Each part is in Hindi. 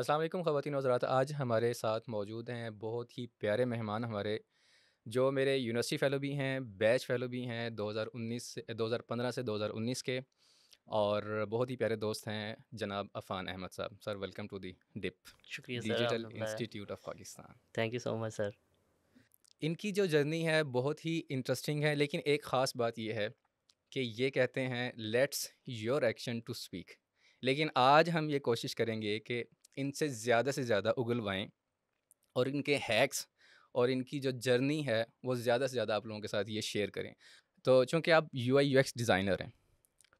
अस्सलाम वालेकुम ख़वातीन और हज़रात, आज हमारे साथ मौजूद हैं बहुत ही प्यारे मेहमान हमारे, जो मेरे यूनिवर्सिटी फ़ेलो भी हैं, बैच फ़ेलो भी हैं 2015 से 2019 के, और बहुत ही प्यारे दोस्त हैं जनाब अफ़ान अहमद साहब। Sir, welcome to the DIP. शुक्रिया sir, digital institute of Pakistan. Thank you so much sir. इनकी जो जर्नी है बहुत ही इंटरेस्टिंग है, लेकिन एक ख़ास बात यह है कि ये कहते हैं let's your action to speak, लेकिन आज हम ये कोशिश करेंगे कि इनसे ज़्यादा से ज़्यादा उगलवाएँ और इनके हैक्स और इनकी जो जर्नी है वो ज़्यादा से ज़्यादा आप लोगों के साथ ये शेयर करें। तो चूँकि आप UI UX डिज़ाइनर हैं,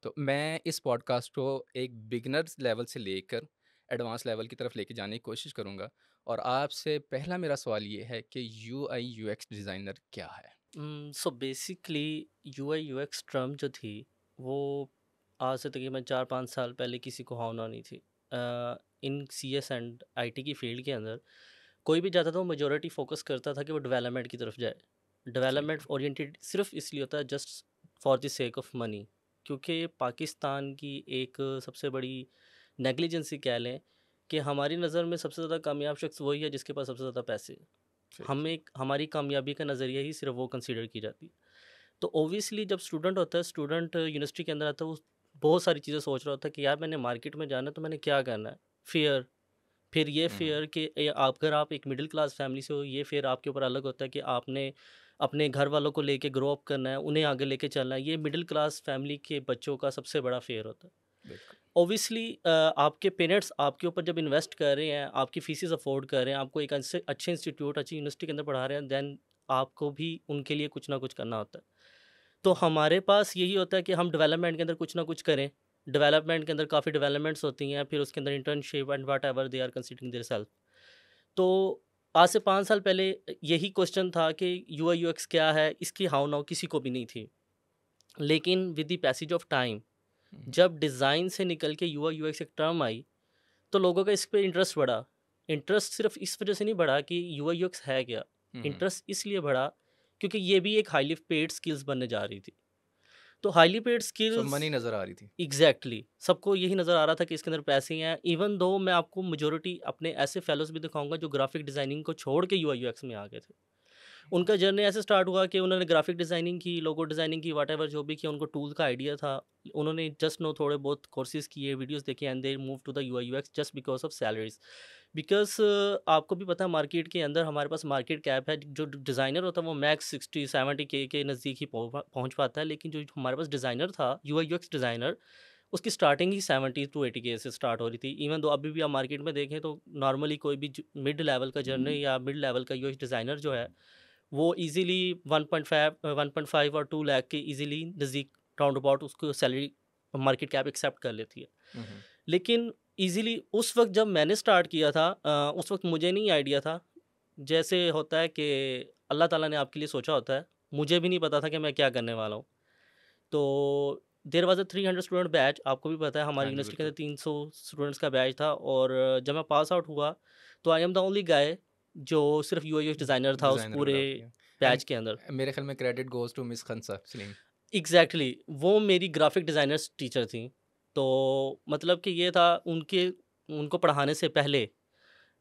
तो मैं इस पॉडकास्ट को एक बिगनर्स लेवल से लेकर एडवांस लेवल की तरफ लेके जाने की कोशिश करूँगा। और आपसे पहला मेरा सवाल ये है कि UI UX डिज़ाइनर क्या है? So basically UI UX term जो थी वो आज से तकरीबन 4-5 साल पहले किसी को होना नहीं थी। इन CS एंड IT की फील्ड के अंदर कोई भी जाता था वो मेजॉरिटी फोकस करता था कि वो डेवलपमेंट की तरफ जाए। डेवलपमेंट ओरिएंटेड सिर्फ इसलिए होता है just for the sake of money, क्योंकि पाकिस्तान की एक सबसे बड़ी नेगलिजेंसी कह लें कि हमारी नज़र में सबसे ज़्यादा कामयाब शख्स वही है जिसके पास सबसे ज़्यादा पैसे। हमें हमारी कामयाबी का नज़रिया ही सिर्फ वो कंसीडर की जाती है। तो ओबियसली जब स्टूडेंट होता है, स्टूडेंट यूनिवर्सिटी के अंदर आता है, वो बहुत सारी चीज़ें सोच रहा होता है कि यार मैंने मार्केट में जाना है तो मैंने क्या करना है। फेयर, फिर ये फेयर कि आप अगर आप एक मिडिल क्लास फैमिली से हो, ये फेयर आपके ऊपर अलग होता है कि आपने अपने घर वालों को लेके ग्रो अप करना है, उन्हें आगे लेके चलना है। ये मिडिल क्लास फैमिली के बच्चों का सबसे बड़ा फेयर होता है। ओबियसली आपके पेरेंट्स आपके ऊपर जब इन्वेस्ट कर रहे हैं, आपकी फीसिस अफोर्ड कर रहे हैं, आपको एक अच्छे इंस्टीट्यूट, अच्छी यूनिवर्सिटी के अंदर पढ़ा रहे हैं, दैन आपको भी उनके लिए कुछ ना कुछ करना होता है। तो हमारे पास यही होता है कि हम डेवलपमेंट के अंदर कुछ ना कुछ करें। डेवलपमेंट के अंदर काफ़ी डेवलपमेंट्स होती हैं, फिर उसके अंदर internship and whatever they are considering their self. तो आज से 5 साल पहले यही क्वेश्चन था कि UI UX क्या है, इसकी हाउ नाउ किसी को भी नहीं थी। लेकिन with the passage of time जब डिज़ाइन से निकल के UI UX एक टर्म आई तो लोगों का इस पर इंटरेस्ट बढ़ा। इंटरेस्ट सिर्फ इस वजह से नहीं बढ़ा कि UI UX है क्या, इंटरेस्ट इसलिए बढ़ा क्योंकि ये भी एक हाईली पेड स्किल्स बनने जा रही थी। तो हाईली पेड स्किल्स मनी नज़र आ रही थी। एग्जैक्टली सबको यही नज़र आ रहा था कि इसके अंदर पैसे हैं। इवन दो मैं आपको मेजोरिटी अपने ऐसे फेलोज़ भी दिखाऊंगा जो ग्राफिक डिज़ाइनिंग को छोड़ के UI UX में आ गए थे। उनका जर्नी ऐसे स्टार्ट हुआ कि उन्होंने ग्राफिक डिज़ाइनिंग की, लोगो डिज़ाइनिंग की, वाट एवर जो भी किया, उनको टूल का आइडिया था, उन्होंने जस्ट नो थोड़े बहुत कोर्सेज़ किए, वीडियोज़ देखे and they move to the UI UX just because of salaries. Because आपको भी पता है मार्केट के अंदर हमारे पास मार्केट कैप है। जो डिज़ाइनर होता है वो मैक्स 60-70K के नज़दीक ही पहुँच पाता है, लेकिन जो हमारे पास डिज़ाइनर था UI UX डिज़ाइनर, उसकी स्टार्टिंग ही 70-80K से स्टार्ट हो रही थी। इवन दो अभी भी आप मार्केट में देखें तो नॉर्मली कोई भी मिड लेवल का जर्नी या मिड लेवल का UX डिज़ाइनर जो है वो इजीली 1.5 और 2 लाख के इजीली नज़दीक राउंड अबाउट उसको सैलरी मार्केट कैप एक्सेप्ट कर लेती है। लेकिन इजीली उस वक्त जब मैंने स्टार्ट किया था उस वक्त मुझे नहीं आइडिया था। जैसे होता है कि अल्लाह ताला ने आपके लिए सोचा होता है, मुझे भी नहीं पता था कि मैं क्या करने वाला हूँ। तो there was a 300 student batch, आपको भी पता है हमारी यूनिवर्सिटी के अंदर 300 स्टूडेंट्स का बैच था। और जब मैं पास आउट हुआ तो I am the only guy जो सिर्फ UI UX डिज़ाइनर था उस पूरे बैच के अंदर। मेरे ख्याल में credit goes to miss Khansa. Exactly वो मेरी ग्राफिक डिज़ाइनर्स टीचर थी। तो मतलब कि ये था उनको पढ़ाने से पहले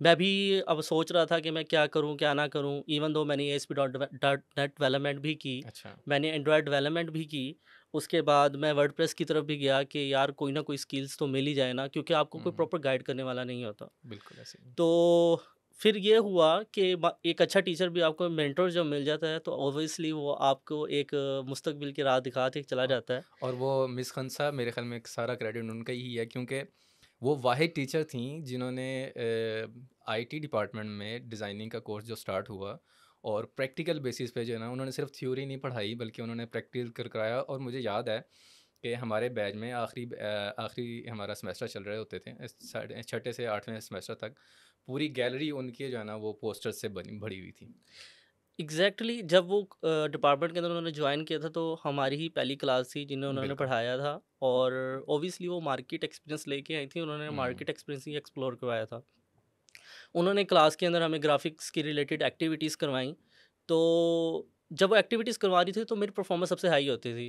मैं भी अब सोच रहा था कि मैं क्या करूं क्या ना करूं। इवन दो मैंने ASP.NET डेवलपमेंट भी की, अच्छा। मैंने एंड्रॉयड डेवलपमेंट भी की। उसके बाद मैं वर्डप्रेस की तरफ भी गया कि यार कोई ना कोई स्किल्स तो मिल ही जाए ना, क्योंकि आपको कोई प्रॉपर गाइड करने वाला नहीं होता। बिल्कुल ऐसे। तो फिर ये हुआ कि एक अच्छा टीचर भी आपको मेंटर जब मिल जाता है तो ऑब्वियसली वो आपको एक मुस्तकबिल की राह दिखाते चला जाता है। और वो मिस खंसा मेरे ख्याल में सारा क्रेडिट उनका ही है, क्योंकि वो वाहिद टीचर थी जिन्होंने IT डिपार्टमेंट में डिज़ाइनिंग का कोर्स जो स्टार्ट हुआ और प्रैक्टिकल बेसिस पे जो है ना, उन्होंने सिर्फ थ्योरी नहीं पढ़ाई बल्कि उन्होंने प्रैक्टिकल कराया। और मुझे याद है कि हमारे बैच में आखिरी हमारा सेमेस्टर चल रहे होते थे, 6 से 8वें सेमेस्टर तक पूरी गैलरी उनकी जो है ना वो पोस्टर से भरी हुई थी। एग्जैक्टली जब वो डिपार्टमेंट के अंदर उन्होंने ज्वाइन किया था तो हमारी ही पहली क्लास थी जिन्हें उन्होंने पढ़ाया था। और ओबियसली वो मार्केट एक्सपीरियंस लेके आई थी, उन्होंने मार्केट एक्सपीरियंस ही एक्सप्लोर करवाया था। उन्होंने क्लास के अंदर हमें ग्राफिक्स की रिलेटेड एक्टिविटीज़ करवाई। तो जब वो एक्टिविटीज़ करवा रही थी तो मेरी परफॉर्मेंस सबसे हाई होती थी।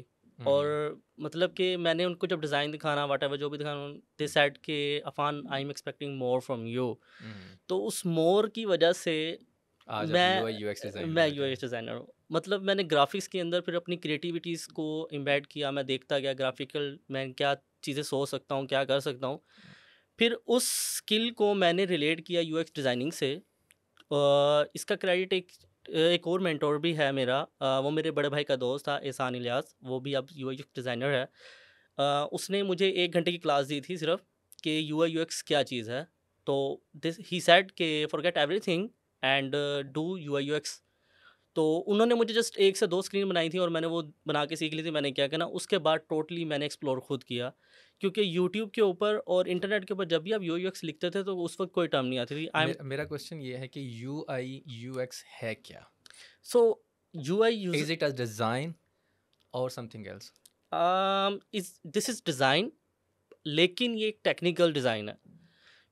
और मतलब कि मैंने उनको जब डिज़ाइन दिखाना वाट एवर जो भी दिखाना दे सेड के Afan I am expecting more from you, तो उस मोर की वजह से मैं यूएक्स डिज़ाइनर हूँ। मतलब मैंने ग्राफिक्स के अंदर फिर अपनी क्रिएटिविटीज़ को इम्बेड किया, मैं देखता गया ग्राफिकल मैं क्या चीज़ें सोच सकता हूँ, क्या कर सकता हूँ। फिर उस स्किल को मैंने रिलेट किया यूएक्स डिज़ाइनिंग से। इसका क्रेडिट एक और मेंटोर भी है मेरा, वो मेरे बड़े भाई का दोस्त था एहसान इलियास, वो भी अब यूएक्स डिज़ाइनर है। उसने मुझे 1 घंटे की क्लास दी थी सिर्फ कि यूआई यूएक्स क्या चीज़ है। तो दिस ही सेड के forget everything and do UI UX. तो उन्होंने मुझे जस्ट 1 से 2 स्क्रीन बनाई थी और मैंने वो बना के सीख ली थी। मैंने क्या करना उसके बाद टोटली मैंने एक्सप्लोर खुद किया, क्योंकि यूट्यूब के ऊपर और इंटरनेट के ऊपर जब भी आप यू आई यू एक्स लिखते थे तो उस वक्त कोई टर्म नहीं आती थी। मेरा क्वेश्चन ये है कि यू आई यू एक्स है क्या? So U I U is it as design और something else? This is design, लेकिन ये एक टेक्निकल डिज़ाइन है,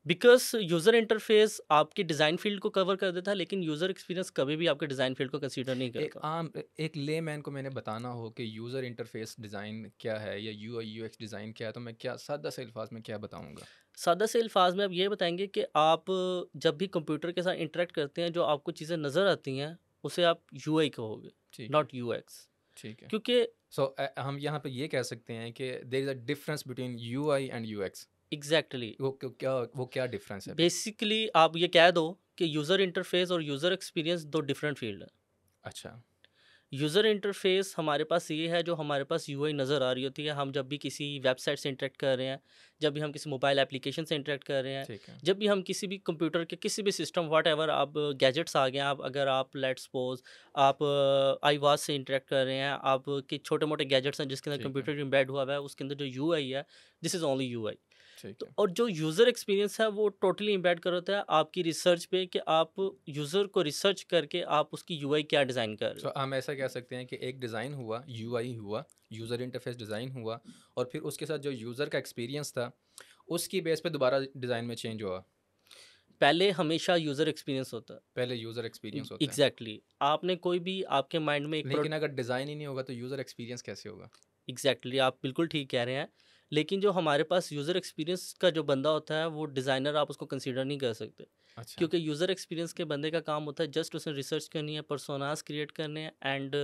बिकॉज यूज़र इंटरफेस आपके डिज़ाइन फील्ड को कवर कर देता है, लेकिन यूज़र एक्सपीरियंस कभी भी आपके डिज़ाइन फील्ड को कंसीडर नहीं करता। एक लेमैन को मैंने बताना हो कि यूज़र इंटरफेस डिज़ाइन क्या है या U I U X design क्या है, तो मैं क्या सादा से अल्फाज में क्या बताऊँगा? सादा से अल्फाज में आप ये बताएंगे कि आप जब भी कंप्यूटर के साथ इंटरेक्ट करते हैं जो आपको चीज़ें नज़र आती हैं उसे आप यू आई कहोगे, नॉट यू एक्स। ठीक है, क्योंकि हम यहाँ पर ये कह सकते हैं कि there is a difference between U I and U X. Exactly, वो क्या डिफरेंस है? बेसिकली आप ये कह दो कि यूज़र इंटरफेस और यूज़र एक्सपीरियंस 2 डिफरेंट फील्ड है। अच्छा, यूज़र इंटरफेस हमारे पास ये है जो हमारे पास यूआई नज़र आ रही होती है, हम जब भी किसी वेबसाइट से इंटरेक्ट कर रहे हैं, जब भी हम किसी मोबाइल एप्लीकेशन से इंटरेक्ट कर रहे हैं, जब भी हम किसी भी कंप्यूटर के किसी भी सिस्टम वाट एवर आप गैजेट्स आ गए हैं, आप अगर आप लेट्स सपोज आप आईवाज से इंटरेक्ट कर रहे हैं, आपके छोटे मोटे गैजेट्स हैं जिसके अंदर कंप्यूटर एम्बेड हुआ है, उसके अंदर जो यूआई है दिस इज़ ओनली यूआई। तो और जो यूज़र एक्सपीरियंस है वो टोटली इम्पैक्ट कर होता है आपकी रिसर्च पे कि आप यूज़र को रिसर्च करके आप उसकी यूआई क्या डिज़ाइन कर रहे हो। हम ऐसा कह सकते हैं कि एक डिज़ाइन हुआ, यूआई हुआ, यूज़र इंटरफेस डिज़ाइन हुआ, और फिर उसके साथ जो यूज़र का एक्सपीरियंस था उसकी बेस पे दोबारा डिज़ाइन में चेंज हुआ। पहले हमेशा यूज़र एक्सपीरियंस होता है, पहले यूज़र एक्सपीरियंस होता है। एग्जैक्टली, आपने कोई भी आपके माइंड में, लेकिन अगर डिज़ाइन ही नहीं होगा तो यूज़र एक्सपीरियंस कैसे होगा? एग्जैक्टली, आप बिल्कुल ठीक कह रहे हैं, लेकिन जो हमारे पास यूज़र एक्सपीरियंस का जो बंदा होता है वो डिज़ाइनर आप उसको कंसीडर नहीं कर सकते। अच्छा। क्योंकि यूज़र एक्सपीरियंस के बंदे का काम होता है जस्ट उसने रिसर्च करनी है, पर्सोनास क्रिएट करने हैं, एंड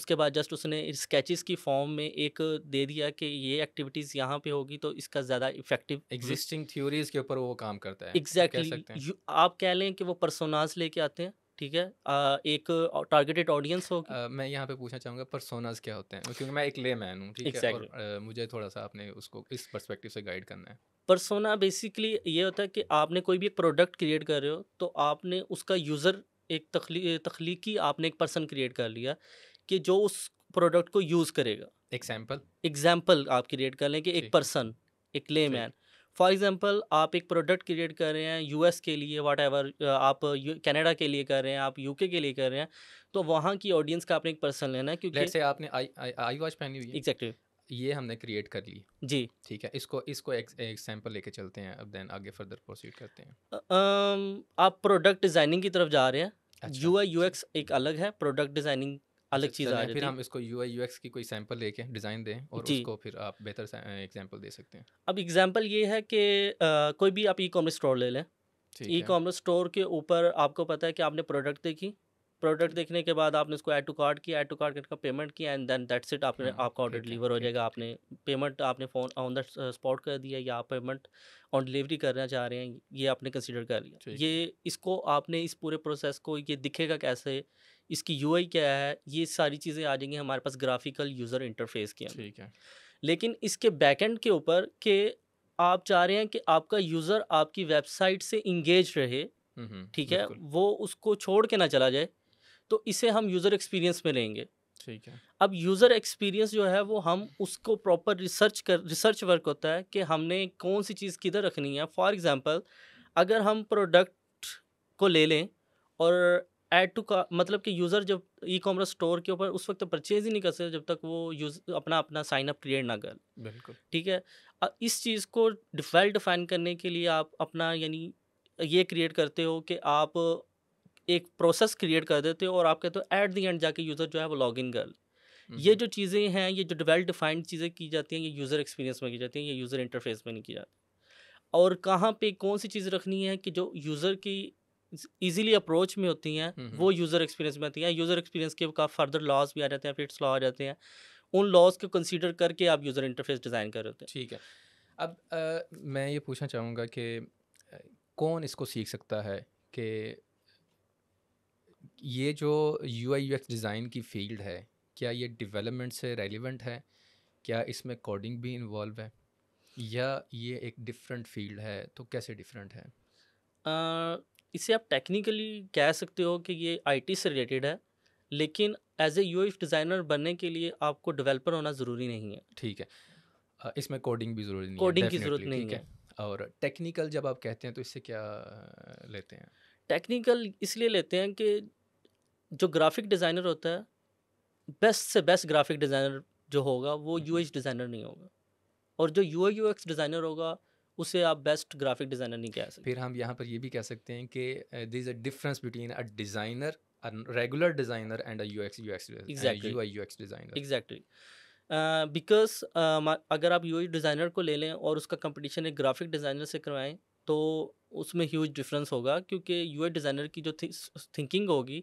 उसके बाद जस्ट उसने स्केचेस की फॉर्म में एक दे दिया कि ये एक्टिविटीज़ यहाँ पे होगी तो इसका ज़्यादा इफेक्टिव एग्जिस्टिंग थ्योरीज़ के ऊपर वो काम करता है। एग्जैक्टली, आप कह लें कि वो पर्सोनास लेके आते हैं। ठीक है, एक टारगेटेड ऑडियंस हो। मैं यहाँ पे पूछना चाहूँगा पर्सोनास क्या होते हैं, क्योंकि मैं एक लेमैन हूँ। ठीक है, और मुझे थोड़ा सा आपने उसको इस पर्सपेक्टिव से गाइड करना है। पर्सोना बेसिकली ये होता है कि आपने कोई भी एक प्रोडक्ट क्रिएट कर रहे हो तो आपने उसका यूज़र एक तख्लीकी आपने एक पर्सन क्रिएट कर लिया कि जो उस प्रोडक्ट को यूज़ करेगा। एग्जाम्पल आप क्रिएट कर लें कि एक पर्सन, एक लेमैन। फॉर एग्ज़ाम्पल आप एक प्रोडक्ट क्रिएट कर रहे हैं यूएस के लिए, वाट एवर आप कनाडा के लिए कर रहे हैं, आप यूके के लिए कर रहे हैं, तो वहाँ की ऑडियंस का आपने एक पर्सन लेना है। क्योंकि जैसे आपने आई वॉच पहनी हुई है। एग्जैक्टली, ये हमने क्रिएट कर ली। जी ठीक है, इसको एक सैम्पल लेके चलते हैं, अब देन आगे फर्दर प्रोसीड करते हैं। आप प्रोडक्ट डिज़ाइनिंग की तरफ जा रहे हैं, यूआई यूएक्स एक अलग है, प्रोडक्ट डिज़ाइनिंग अलग चीज़ आ रही है। फिर हम इसको यूआई यूएक्स की कोई सैंपल लेके डिज़ाइन दें और उसको फिर आप बेहतर एग्जांपल दे सकते हैं। अब एग्जांपल ये है कि कोई भी आप ई कॉमर्स स्टोर ले लें। ई कॉमर्स स्टोर के ऊपर आपको पता है कि आपने प्रोडक्ट देखी, प्रोडक्ट देखने के बाद आपने उसको ऐड टू कार्ट किया, ऐड टू कार्ट करके पेमेंट किया, एंड देन दैट्स इट, आपने आपका ऑर्डर डिलीवर हो जाएगा। आपने पेमेंट आपने फोन ऑन द स्पॉट कर दिया या आप पेमेंट ऑन डिलीवरी करना चाह रहे हैं, ये आपने कंसिडर कर लिया। ये इसको आपने इस पूरे प्रोसेस को ये दिखेगा कैसे, इसकी यूआई क्या है, ये सारी चीज़ें आ जाएंगी हमारे पास ग्राफिकल यूज़र इंटरफेस के अंदर। ठीक है, लेकिन इसके बैकएंड के ऊपर कि आप चाह रहे हैं कि आपका यूज़र आपकी वेबसाइट से इंगेज रहे, ठीक है, वो उसको छोड़ के ना चला जाए, तो इसे हम यूज़र एक्सपीरियंस में लेंगे। ठीक है, अब यूज़र एक्सपीरियंस जो है वो हम उसको प्रॉपर रिसर्च वर्क होता है कि हमने कौन सी चीज़ किधर रखनी है। फॉर एग्ज़ाम्पल अगर हम प्रोडक्ट को ले लें और ऐड टू का मतलब कि यूज़र जब ई कॉमर्स स्टोर के ऊपर उस वक्त परचेज ही नहीं कर सकते जब तक वो यूज़ अपना साइन अप क्रिएट ना कर। बिल्कुल ठीक है, इस चीज़ को वेल डिफाइन करने के लिए आप अपना यानी ये क्रिएट करते हो कि आप एक प्रोसेस क्रिएट कर देते हो और आप कहते हो ऐट दी एंड जाके यूज़र जो है वो लॉग इन कर ले। ये जो चीज़ें हैं, ये जो वेल डिफाइंड चीज़ें की जाती हैं, ये यूज़र एक्सपीरियंस में की जाती हैं, ये यूज़र इंटरफेस में नहीं की जाती। और कहाँ पे कौन सी चीज़ रखनी है कि जो यूज़र की इजीली अप्रोच में होती हैं वो यूज़र एक्सपीरियंस में आती हैं। यूज़र एक्सपीरियंस के का फर्दर लॉज भी आ जाते हैं, फिट्स लॉ आ जाते हैं, उन लॉज को कंसीडर करके आप यूज़र इंटरफेस डिज़ाइन कर रहे होते हैं। ठीक है, अब मैं ये पूछना चाहूँगा कि कौन इसको सीख सकता है कि ये जो UI UX डिज़ाइन की फील्ड है, क्या ये डेवलपमेंट से रेलिवेंट है? क्या इसमें कोडिंग भी इन्वॉल्व है या ये एक डिफरेंट फील्ड है? तो कैसे डिफरेंट है? इसे आप टेक्निकली कह सकते हो कि ये IT से रिलेटेड है, लेकिन एज ए UX डिज़ाइनर बनने के लिए आपको डेवलपर होना ज़रूरी नहीं है। ठीक है, इसमें कोडिंग भी ज़रूरी नहीं है, कोडिंग की ज़रूरत नहीं है। और टेक्निकल जब आप कहते हैं तो इससे क्या लेते हैं? टेक्निकल इसलिए लेते हैं कि जो ग्राफिक डिज़ाइनर होता है, बेस्ट से बेस्ट ग्राफिक डिज़ाइनर जो होगा वो UX डिज़ाइनर नहीं होगा, और जो UI UX डिज़ाइनर होगा उसे आप बेस्ट ग्राफिक डिज़ाइनर नहीं कह सकते। फिर हम यहाँ पर ये भी कह सकते हैं कि there is a difference between a designer, a regular designer and a UI UX designer. Exactly, because अगर आप UI डिज़ाइनर को ले लें और उसका कंपटीशन एक ग्राफिक डिज़ाइनर से करवाएं तो उसमें ह्यूज डिफरेंस होगा, क्योंकि UI डिज़ाइनर की जो थिंकिंग होगी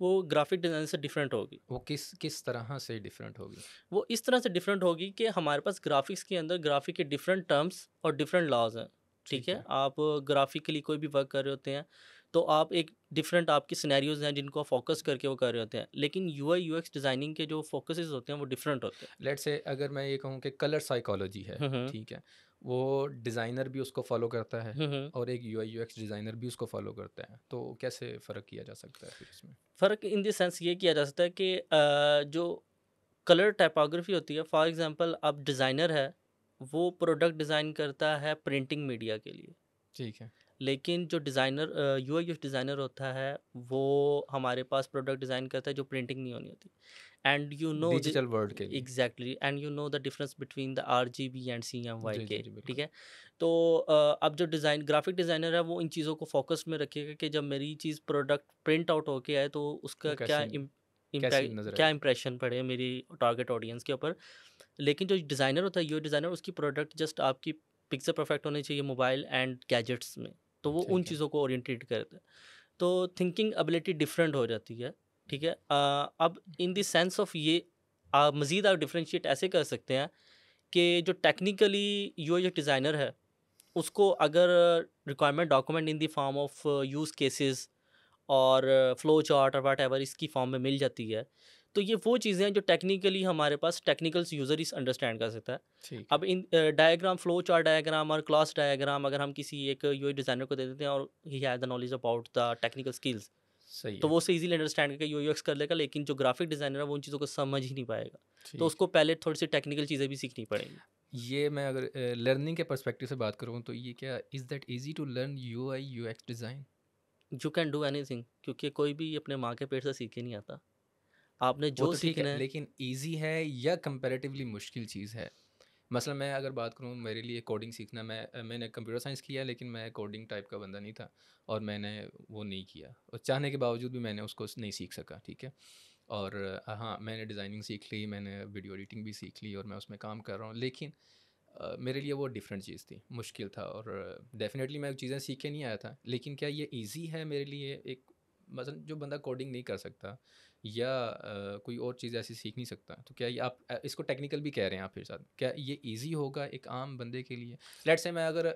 वो ग्राफिक डिज़ाइनर से डिफरेंट होगी। वो किस तरह से डिफरेंट होगी? वो इस तरह से डिफरेंट होगी कि हमारे पास ग्राफिक्स के अंदर ग्राफिक के डिफरेंट टर्म्स और डिफरेंट लॉज हैं। ठीक है, आप ग्राफिकली कोई भी वर्क कर रहे होते हैं तो आप एक डिफरेंट आपके सिनेरियोज हैं जिनको फोकस करके वो कर रहे होते हैं, लेकिन UI UX डिज़ाइनिंग के जो फोकसेस होते हैं वो डिफरेंट होते हैं। लेट्स से अगर मैं ये कहूँ कि कलर साइकोलॉजी है, ठीक है, वो डिज़ाइनर भी उसको फॉलो करता है और एक UI UX डिज़ाइनर भी उसको फॉलो करता है, तो कैसे फ़र्क किया जा सकता है? फिर इसमें फ़र्क इन द सेंस ये किया जा सकता है कि जो कलर टाइपोग्राफी होती है, फॉर एग्ज़ाम्पल अब डिज़ाइनर है वो प्रोडक्ट डिज़ाइन करता है प्रिंटिंग मीडिया के लिए, ठीक है, लेकिन जो डिज़ाइनर UI UX डिज़ाइनर होता है वो हमारे पास प्रोडक्ट डिज़ाइन करता है जो प्रिंटिंग नहीं होनी होती। And you know digital world के लिए, exactly, and you know the difference between the RGB and CMYK। ठीक है, तो अब जो डिज़ाइन ग्राफिक डिज़ाइनर है वो इन चीज़ों को फोकस में रखेगा कि जब मेरी चीज़ प्रोडक्ट प्रिंट आउट होके आए तो उसका क्या इम्प्रेशन पड़े मेरी टारगेट ऑडियंस के ऊपर। लेकिन जो डिज़ाइनर होता है UI डिज़ाइनर, उसकी प्रोडक्ट जस्ट आपकी पिक्सल परफेक्ट होनी चाहिए मोबाइल एंड गैजेट्स में, तो वो उन चीज़ों को ओरिएंटेट करता है, तो थिंकिंग एबिलिटी डिफरेंट हो जाती है। ठीक है, अब इन द सेंस ऑफ ये मज़ीद आप डिफरेंशिएट ऐसे कर सकते हैं कि जो टेक्निकली UI UX डिज़ाइनर है उसको अगर requirement document in the form of use cases और फ्लो चार्ट और वाट एवर इसकी फॉर्म में मिल जाती है, तो ये वो चीज़ें हैं जो टेक्निकली हमारे पास टेक्निकल्स यूज़र इस अंडरस्टैंड कर सकता है। अब इन डायग्राम, फ्लो चार्ट डायग्राम और क्लास डायग्राम अगर हम किसी एक UI डिज़ाइनर को दे देते हैं और he has the knowledge about the technical skills, सही, तो वो उसे ईजिली अंडरस्टैंड करके UI UX कर लेगा, लेकिन जो ग्राफिक डिज़ाइनर है वो उन चीज़ों को समझ ही नहीं पाएगा, तो उसको पहले थोड़ी सी टेक्निकल चीज़ें भी सीखनी पड़ेंगी। ये मैं अगर लर्निंग के पर्सपेक्टिव से बात करूँ तो ये क्या is that easy to learn UI UX design? You can do anything, क्योंकि कोई भी अपने माँ के पेट से सीख के नहीं आता। आपने जो सीखना है, लेकिन इजी है या कंपैरेटिवली मुश्किल चीज़ है? मसलन मैं अगर बात करूँ, मेरे लिए कोडिंग सीखना, मैंने कंप्यूटर साइंस किया लेकिन मैं कोडिंग टाइप का बंदा नहीं था और मैंने वो नहीं किया, और चाहने के बावजूद भी मैंने उसको नहीं सीख सका। ठीक है, और हाँ, मैंने डिज़ाइनिंग सीख ली, मैंने वीडियो एडिटिंग भी सीख ली और मैं उसमें काम कर रहा हूँ, लेकिन मेरे लिए वो डिफरेंट चीज़ थी, मुश्किल था, और डेफिनेटली मैं चीज़ें सीख के नहीं आया था। लेकिन क्या ये ईजी है मेरे लिए? एक मतलब जो बंदा कोडिंग नहीं कर सकता या कोई और चीज़ ऐसी सीख नहीं सकता, तो क्या ये आप इसको टेक्निकल भी कह रहे हैं आप, फिर साथ क्या ये ईजी होगा एक आम बंदे के लिए? लेट्स से मैं अगर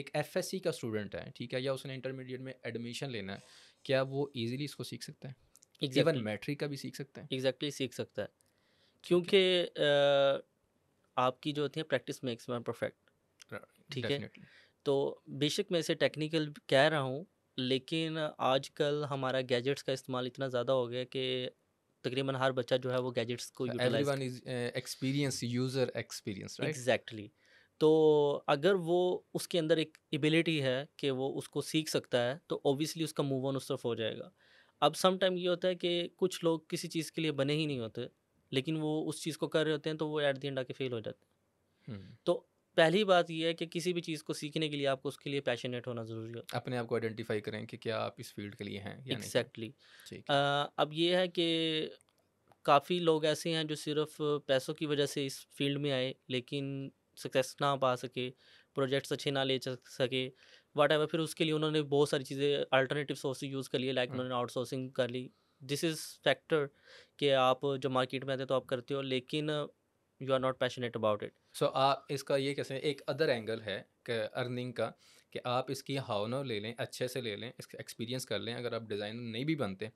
एक FSC का स्टूडेंट है, ठीक है, या उसने इंटरमीडिएट में एडमिशन लेना है, क्या वो ईजीली इसको सीख सकता है? इवन मैट्रिक का भी सीख सकता है? एग्जैक्टली, सीख सकता है, क्योंकि आपकी जो होती है प्रैक्टिस मेक्स मैन परफेक्ट। ठीक है, तो बेशक मैं इसे टेक्निकल कह रहा हूँ, लेकिन आजकल हमारा गैजेट्स का इस्तेमाल इतना ज़्यादा हो गया कि तकरीबन हर बच्चा जो है वो गैजेट्स को utilize, everyone is experience user experience, right? Exactly, तो अगर वो उसके अंदर एक एबिलिटी है कि वो उसको सीख सकता है तो ऑब्वियसली उसका मूव ऑन उस तरफ हो जाएगा। अब सम टाइम ये होता है कि कुछ लोग किसी चीज़ के लिए बने ही नहीं होते, लेकिन वो उस चीज़ को कर रहे होते हैं तो वो एट द एंड आके फेल हो जाते हैं। तो पहली बात यह है कि किसी भी चीज़ को सीखने के लिए आपको उसके लिए पैशनेट होना ज़रूरी है। अपने आप को आइडेंटिफाई करें कि क्या आप इस फील्ड के लिए हैं या नहीं। एग्जैक्टली, अब ये है कि काफ़ी लोग ऐसे हैं जो सिर्फ पैसों की वजह से इस फील्ड में आए लेकिन सक्सेस ना पा सके, प्रोजेक्ट्स अच्छे ना ले सके वाट एवर, फिर उसके लिए उन्होंने बहुत सारी चीज़ें अल्टरनेटिव सोर्स यूज़ कर लिए, लाइक उन्होंने आउटसोर्सिंग कर ली. दिस इज़ फैक्टर कि आप जो मार्केट में आते तो आप करते हो लेकिन you are not passionate about it. So आप इसका ये कैसे, एक अदर एंगल है कि अर्निंग का, कि आप इसकी हावना ले लें, अच्छे से ले लें, इसका एक्सपीरियंस कर लें. अगर आप डिज़ाइनर नहीं भी बनते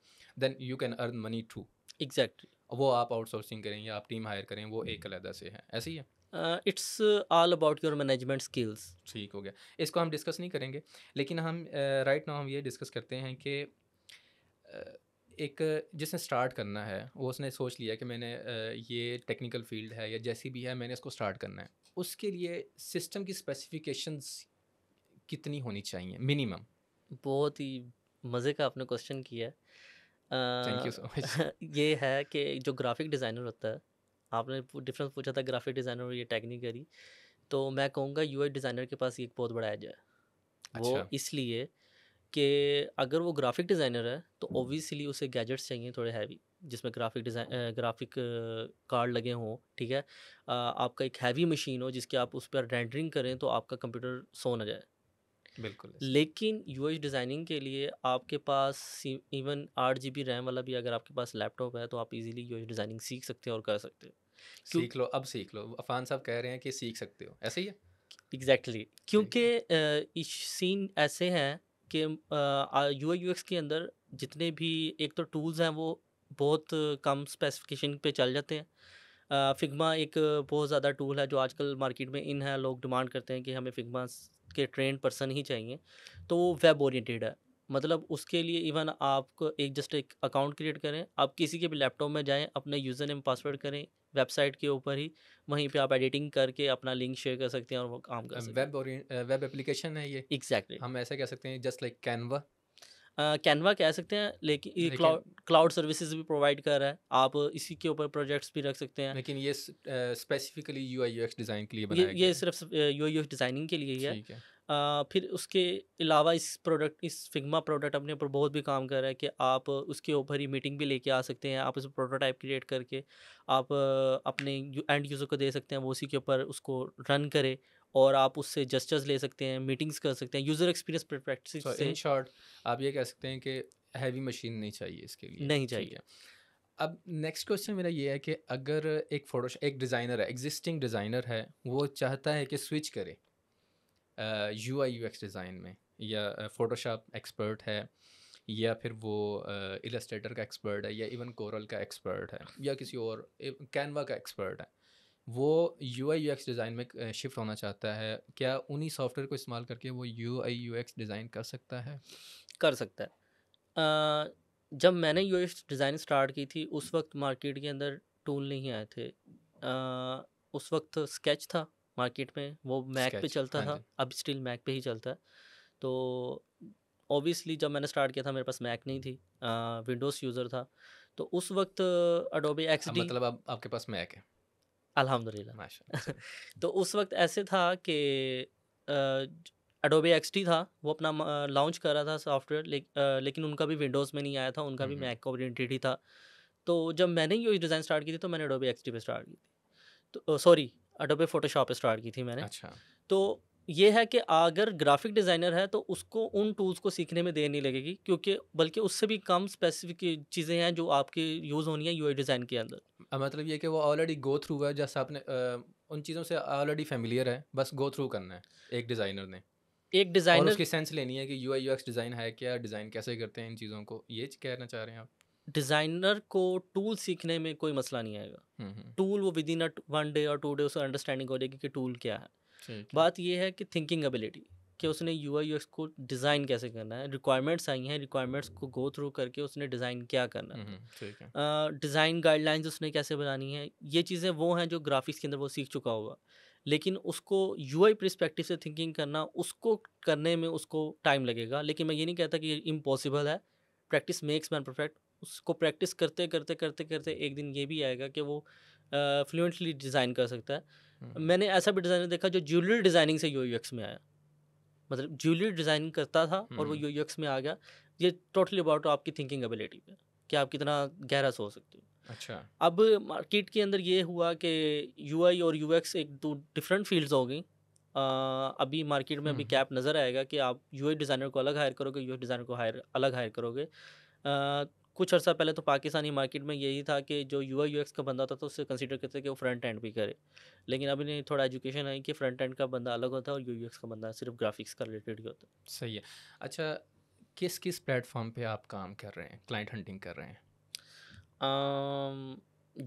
then you can earn money too. Exactly, वो आप आउटसोर्सिंग करें या आप टीम हायर करें, वो एक अलहदा से है. ऐसे ही है, it's all about your management skills. ठीक हो गया, इसको हम डिस्कस नहीं करेंगे लेकिन हम राइट नाउ हम ये डिस्कस करते हैं कि एक जिसने स्टार्ट करना है वो उसने सोच लिया कि मैंने ये टेक्निकल फील्ड है या जैसी भी है मैंने इसको स्टार्ट करना है, उसके लिए सिस्टम की स्पेसिफिकेशंस कितनी होनी चाहिए मिनिमम? बहुत ही मज़े का आपने क्वेश्चन किया है. Thank you so much. ये है कि जो ग्राफिक डिज़ाइनर होता है, आपने डिफरेंस पूछा था ग्राफिक डिज़ाइनर और ये टेक्निकली, तो मैं कहूँगा यूआई डिज़ाइनर के पास एक बहुत बड़ा एज है. अच्छा. वो इसलिए कि अगर वो ग्राफिक डिज़ाइनर है तो ओबियसली उसे गैजेट्स चाहिए थोड़े हैवी, जिसमें ग्राफिक कार्ड लगे हों. ठीक है, आपका एक हैवी मशीन हो जिसकी आप उस पर रेंडरिंग करें तो आपका कंप्यूटर सो ना जाए. बिल्कुल. लेकिन यूआई डिज़ाइनिंग के लिए आपके पास इवन 8 GB रैम वाला भी अगर आपके पास लैपटॉप है तो आप इजीली यूआई डिज़ाइनिंग सीख सकते हो और कर सकते हो. सीख लो, अब सीख लो. अफान साहब कह रहे हैं कि सीख सकते हो, ऐसे ही है. एग्जैक्टली, क्योंकि सीन ऐसे हैं कि यूआई यूएक्स के अंदर जितने भी एक तो टूल्स हैं वो बहुत कम स्पेसिफिकेशन पे चल जाते हैं. फिग्मा एक बहुत ज़्यादा टूल है जो आजकल मार्केट में इन है, लोग डिमांड करते हैं कि हमें फिग्मा के ट्रेंड पर्सन ही चाहिए, तो वो वेब ओरिएंटेड है. मतलब उसके लिए इवन आपको एक जस्ट एक अकाउंट क्रिएट करें, आप किसी के भी लैपटॉप में जाएं, अपने यूज़र नेम पासवर्ड करें, वेबसाइट के ऊपर ही वहीं पे आप एडिटिंग करके अपना लिंक शेयर कर सकते हैं और वो काम कर सकते हैं. वेब एप्लीकेशन है ये. एग्जैक्टली हम ऐसा कह सकते हैं जस्ट लाइक कैनवा. कैनवा कह सकते हैं, लेकिन क्लाउड सर्विसेज भी प्रोवाइड कर रहा है, आप इसी के ऊपर प्रोजेक्ट्स भी रख सकते हैं. लेकिन ये स्पेसिफिकली यूआई यूएक्स डिज़ाइन के लिए बनाया गया है, ये सिर्फ यूआई यूएक्स डिज़ाइनिंग के लिए ही है. ठीक है. फिर उसके अलावा इस फिग्मा प्रोडक्ट अपने ऊपर बहुत भी काम कर रहा है कि आप उसके ऊपर ही मीटिंग भी लेके आ सकते हैं, आप उस प्रोटोटाइप क्रिएट करके आप अपने एंड यूज़र को दे सकते हैं, वो उसी के ऊपर उसको रन करे और आप उससे जेस्चर्स ले सकते हैं, मीटिंग्स कर सकते हैं, user experience practice. In short आप ये कह सकते हैं कि हैवी मशीन नहीं चाहिए इसके लिए, नहीं चाहिए. अब नेक्स्ट क्वेश्चन मेरा ये है कि अगर एक फोटोशॉप एक डिज़ाइनर है, एग्जिस्टिंग डिज़ाइनर है, वो चाहता है कि स्विच करे यूआई यूएक्स डिज़ाइन में, या फोटोशॉप एक्सपर्ट है या फिर वो इलस्ट्रेटर का एक्सपर्ट है या इवन कोरल का एक्सपर्ट है या किसी और कैनवा का एक्सपर्ट है, वो यूआई यूएक्स डिज़ाइन में शिफ्ट होना चाहता है, क्या उन्हीं सॉफ्टवेयर को इस्तेमाल करके वो यूआई यूएक्स डिज़ाइन कर सकता है? कर सकता है. जब मैंने यूआई डिज़ाइन स्टार्ट की थी उस वक्त मार्केट के अंदर टूल नहीं आए थे. उस वक्त स्केच था मार्केट में, वो मैक पे चलता था, अब स्टिल मैक पे ही चलता है. तो ऑब्वियसली जब मैंने स्टार्ट किया था मेरे पास मैक नहीं थी, विंडोज़ यूज़र था, तो उस वक्त अडोबे XD, मतलब आपके पास मैक है अल्हम्दुलिल्लाह माशाल्लाह. तो उस वक्त ऐसे था कि अडोबे XD था, वो अपना लॉन्च कर रहा था सॉफ्टवेयर, लेकिन उनका भी विंडोज़ में नहीं आया था, उनका भी मैक ओरिएंटेड ही था. तो जब मैंने ये डिज़ाइन स्टार्ट की थी तो मैंने अडोबे XD पे स्टार्ट की थी, तो सॉरी अडोबे फोटोशॉप पे स्टार्ट की थी मैंने. अच्छा. तो ये है कि अगर ग्राफिक डिज़ाइनर है तो उसको उन टूल्स को सीखने में देर नहीं लगेगी, क्योंकि बल्कि उससे भी कम स्पेसिफिक चीज़ें हैं जो आपकी यूज़ होनी है यूआई डिज़ाइन के अंदर. मतलब ये कि वो ऑलरेडी गो थ्रू है, जैसे आपने उन चीज़ों से ऑलरेडी फेमिलियर है, बस गो थ्रू करना है एक डिज़ाइनर ने, एक डिज़ाइनर उसकी सेंस लेनी है कि यूआई यूएक्स डिज़ाइन है क्या, डिज़ाइन कैसे करते हैं इन चीज़ों को, ये कहना चाह रहे हैं आप? डिज़ाइनर को टूल सीखने में कोई मसला नहीं आएगा, टूल वो विद इन 1 डे और 2 डे उसको अंडरस्टैंडिंग हो जाएगी कि टूल क्या है. बात ये है कि थिंकिंग एबिलिटी, कि उसने यूआई यूएक्स को डिज़ाइन कैसे करना है, रिक्वायरमेंट्स आई हैं, रिक्वायरमेंट्स को गो थ्रू करके उसने डिज़ाइन क्या करना है, डिज़ाइन गाइडलाइंस उसने कैसे बनानी है, ये चीज़ें वो हैं जो ग्राफिक्स के अंदर वो सीख चुका होगा, लेकिन उसको यूआई पर्सपेक्टिव से थिंकिंग करना, उसको करने में उसको टाइम लगेगा. लेकिन मैं ये नहीं कहता कि इम्पॉसिबल है, प्रैक्टिस मेक्स मैन परफेक्ट. उसको प्रैक्टिस करते करते करते करते एक दिन ये भी आएगा कि वो फ्लुएंटली डिज़ाइन कर सकता है. मैंने ऐसा भी डिज़ाइनर देखा जो ज्वेलरी डिज़ाइनिंग से यूआई यूएक्स में आया, मतलब ज्वेलरी डिज़ाइनिंग करता था और वो यूआई यूएक्स में आ गया. ये टोटली अबाउट आपकी थिंकिंग एबिलिटी पे, कि आप कितना गहरा सोच सकते हो. अच्छा। अब मार्केट के अंदर ये हुआ कि यूआई और यूएक्स एक दो डिफरेंट फील्ड्स हो गई। अभी मार्केट में अभी कैप नज़र आएगा कि आप यूआई डिज़ाइनर को अलग हायर करोगे, यूएक्स डिज़ाइनर को अलग हायर करोगे। कुछ अर्सा पहले तो पाकिस्तानी मार्केट में यही था कि जो यूआई यूएक्स का बंदा होता तो उससे कंसीडर करते थे कि वो फ्रंट एंड भी करे, लेकिन अभी नहीं, थोड़ा एजुकेशन है कि फ्रंट एंड का बंदा अलग होता है और यूएक्स का बंदा सिर्फ ग्राफिक्स का रिलेटेड ही होता है। सही है। अच्छा, किस किस प्लेटफॉर्म पे आप काम कर रहे हैं, क्लाइंट हंटिंग कर रहे हैं?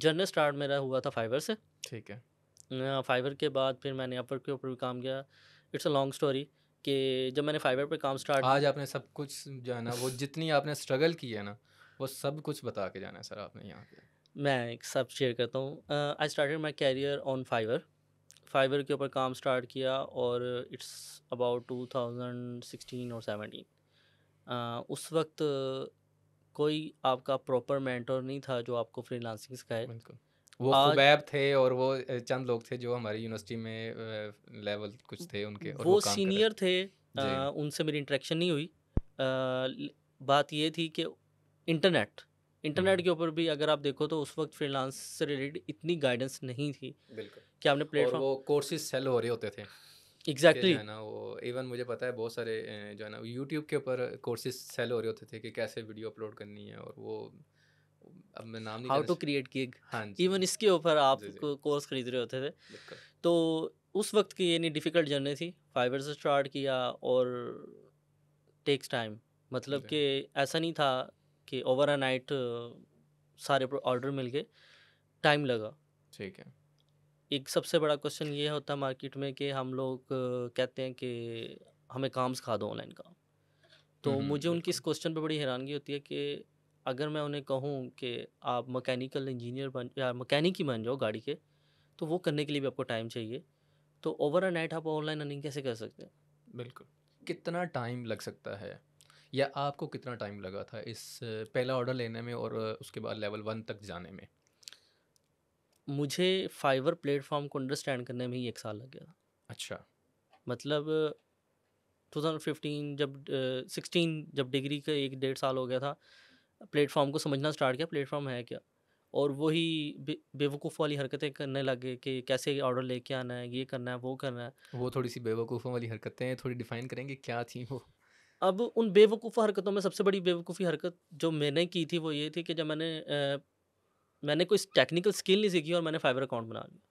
जर्नल स्टार्ट मेरा हुआ था फाइवर से, ठीक है। फाइवर के बाद फिर मैंने अपवर्क के ऊपर भी काम किया। इट्स अ लॉन्ग स्टोरी कि जब मैंने फाइवर पे काम स्टार्ट, आज आपने सब कुछ जाना, वो जितनी आपने स्ट्रगल की है ना, वो सब कुछ बता के जाना है सर आपने यहाँ पे। मैं सब शेयर करता हूँ। I started my career on Fiverr, Fiverr के ऊपर काम स्टार्ट किया और इट्स अबाउट 2016 और 17। उस वक्त कोई आपका प्रॉपर मेंटर नहीं था जो आपको फ्रीलांसिंग सिखाए। वो खुबैब थे और वो चंद लोग थे जो हमारी यूनिवर्सिटी में लेवल कुछ थे उनके, और वो सीनियर थे। उनसे मेरी इंटरेक्शन नहीं हुई। बात ये थी कि इंटरनेट के ऊपर भी अगर आप देखो तो उस वक्त फ्रीलांस से रिलेटेड इतनी गाइडेंस नहीं थी। बिल्कुल। कि आपने प्लेटफॉर्म, वो कोर्सेज सेल हो रहे होते थे। एग्जैक्टली। है ना, वो इवन मुझे पता है बहुत सारे जो है ना यूट्यूब के ऊपर कोर्सेज सेल हो रहे होते थे कि कैसे वीडियो अपलोड करनी है, और वो अब मैं नाम नहीं, how to create gig, even इसके ऊपर आप कोर्स खरीद रहे होते थे। तो उस वक्त की यानी डिफ़िकल्ट जर्नी थी। फाइवर से स्टार्ट किया और टेक्स टाइम, मतलब कि ऐसा नहीं था कि ओवर अ नाइट सारे ऑर्डर मिल गए, टाइम लगा। ठीक है। एक सबसे बड़ा क्वेश्चन ये होता मार्केट में कि हम लोग कहते हैं कि हमें काम सिखा दो ऑनलाइन काम, तो मुझे उनकी इस क्वेश्चन पे बड़ी हैरानगी होती है कि अगर मैं उन्हें कहूँ कि आप मैकेनिकल इंजीनियर बन या मैकेनिक ही बन जाओ गाड़ी के, तो वो करने के लिए भी आपको टाइम चाहिए। तो ओवर अ नाइट आप ऑनलाइन अर्निंग कैसे कर सकते हैं? बिल्कुल। कितना टाइम लग सकता है या आपको कितना टाइम लगा था इस पहला ऑर्डर लेने में और उसके बाद लेवल 1 तक जाने में? मुझे फाइवर प्लेटफॉर्म को अंडरस्टैंड करने में ही 1 साल लग गया। अच्छा। मतलब 2015 जब 16 जब डिग्री का 1-1.5 साल हो गया था, प्लेटफॉर्म को समझना स्टार्ट किया, प्लेटफॉर्म है क्या, और वही बेवकूफ़ वाली हरकतें करने लगे कि कैसे ऑर्डर लेके आना है, ये करना है, वो करना है। वो थोड़ी सी बेवकूफ़ों वाली हरकतें थोड़ी डिफ़ाइन करेंगे क्या थी वो? अब उन बेवकूफ़ हरकतों में सबसे बड़ी बेवकूफ़ी हरकत जो मैंने की थी वो ये थी कि जब मैंने कोई टेक्निकल स्किल नहीं सीखी और मैंने फाइवर अकाउंट बना लिया।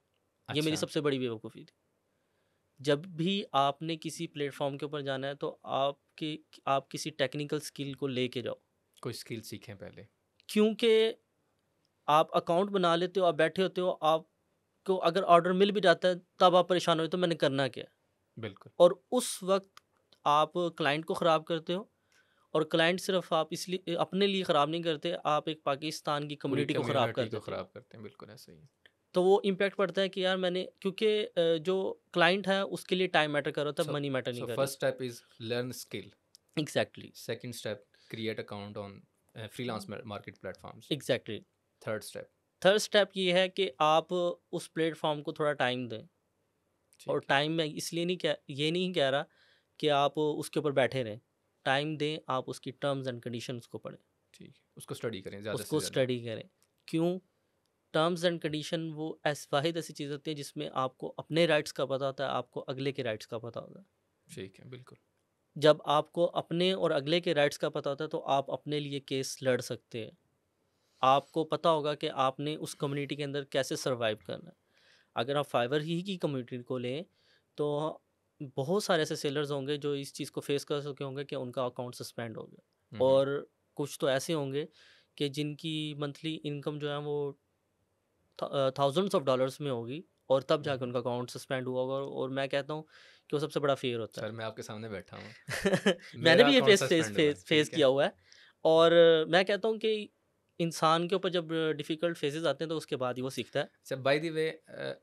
अच्छा। ये मेरी सबसे बड़ी बेवकूफ़ी थी। जब भी आपने किसी प्लेटफॉर्म के ऊपर जाना है तो आप किसी टेक्निकल स्किल को लेके जाओ, कोई स्किल सीखें पहले, क्योंकि आप अकाउंट बना लेते हो, आप बैठे होते हो, आपको अगर ऑर्डर मिल भी जाता है तब आप परेशान हो तो मैंने करना क्या? बिल्कुल। और उस वक्त आप क्लाइंट को ख़राब करते हो, और क्लाइंट सिर्फ आप इसलिए अपने लिए ख़राब नहीं करते, आप एक पाकिस्तान की कम्युनिटी को ख़राब करते हैं। बिल्कुल ऐसा ही है। तो वो इम्पैक्ट पड़ता है कि यार मैंने, क्योंकि जो क्लाइंट है उसके लिए टाइम मैटर कर रहा था, मनी मैटर नहीं कर रहा। First step is learn skill. Exactly. Second step create account on freelance market platforms. Exactly. Third step ये है कि आप उस प्लेटफॉर्म को थोड़ा टाइम दें, और टाइम में इसलिए नहीं कह रहा कि आप उसके ऊपर बैठे रहें, टाइम दें, आप उसकी टर्म्स एंड कंडीशंस को पढ़ें, ठीक है, उसको स्टडी करें, ज़्यादा स्टडी करें। क्यों? टर्म्स एंड कंडीशन वो ऐसी चीज़ होती है जिसमें आपको अपने राइट्स का पता होता है, आपको अगले के राइट्स का पता होता है। ठीक है, बिल्कुल। जब आपको अपने और अगले के राइट्स का पता होता है तो आप अपने लिए केस लड़ सकते हैं। आपको पता होगा कि आपने उस कम्युनिटी के अंदर कैसे सर्वाइव करना है। अगर आप फाइवर ही की कम्युनिटी को लें तो बहुत सारे ऐसे सेलर्स होंगे जो इस चीज़ को फेस कर चुके होंगे कि उनका अकाउंट सस्पेंड हो गया, और कुछ तो ऐसे होंगे कि जिनकी मंथली इनकम जो है वो थाउजेंड्स ऑफ डॉलर्स में होगी, और तब जाके उनका अकाउंट सस्पेंड हुआ होगा। और मैं कहता हूँ कि वो सबसे बड़ा फेयर होता है। सर, मैं आपके सामने बैठा हूँ मैंने भी ये फेस किया हुआ है, और मैं कहता हूँ कि इंसान के ऊपर जब डिफ़िकल्ट फेजेस आते हैं तो उसके बाद ही वो सीखता है। अच्छा, by the way,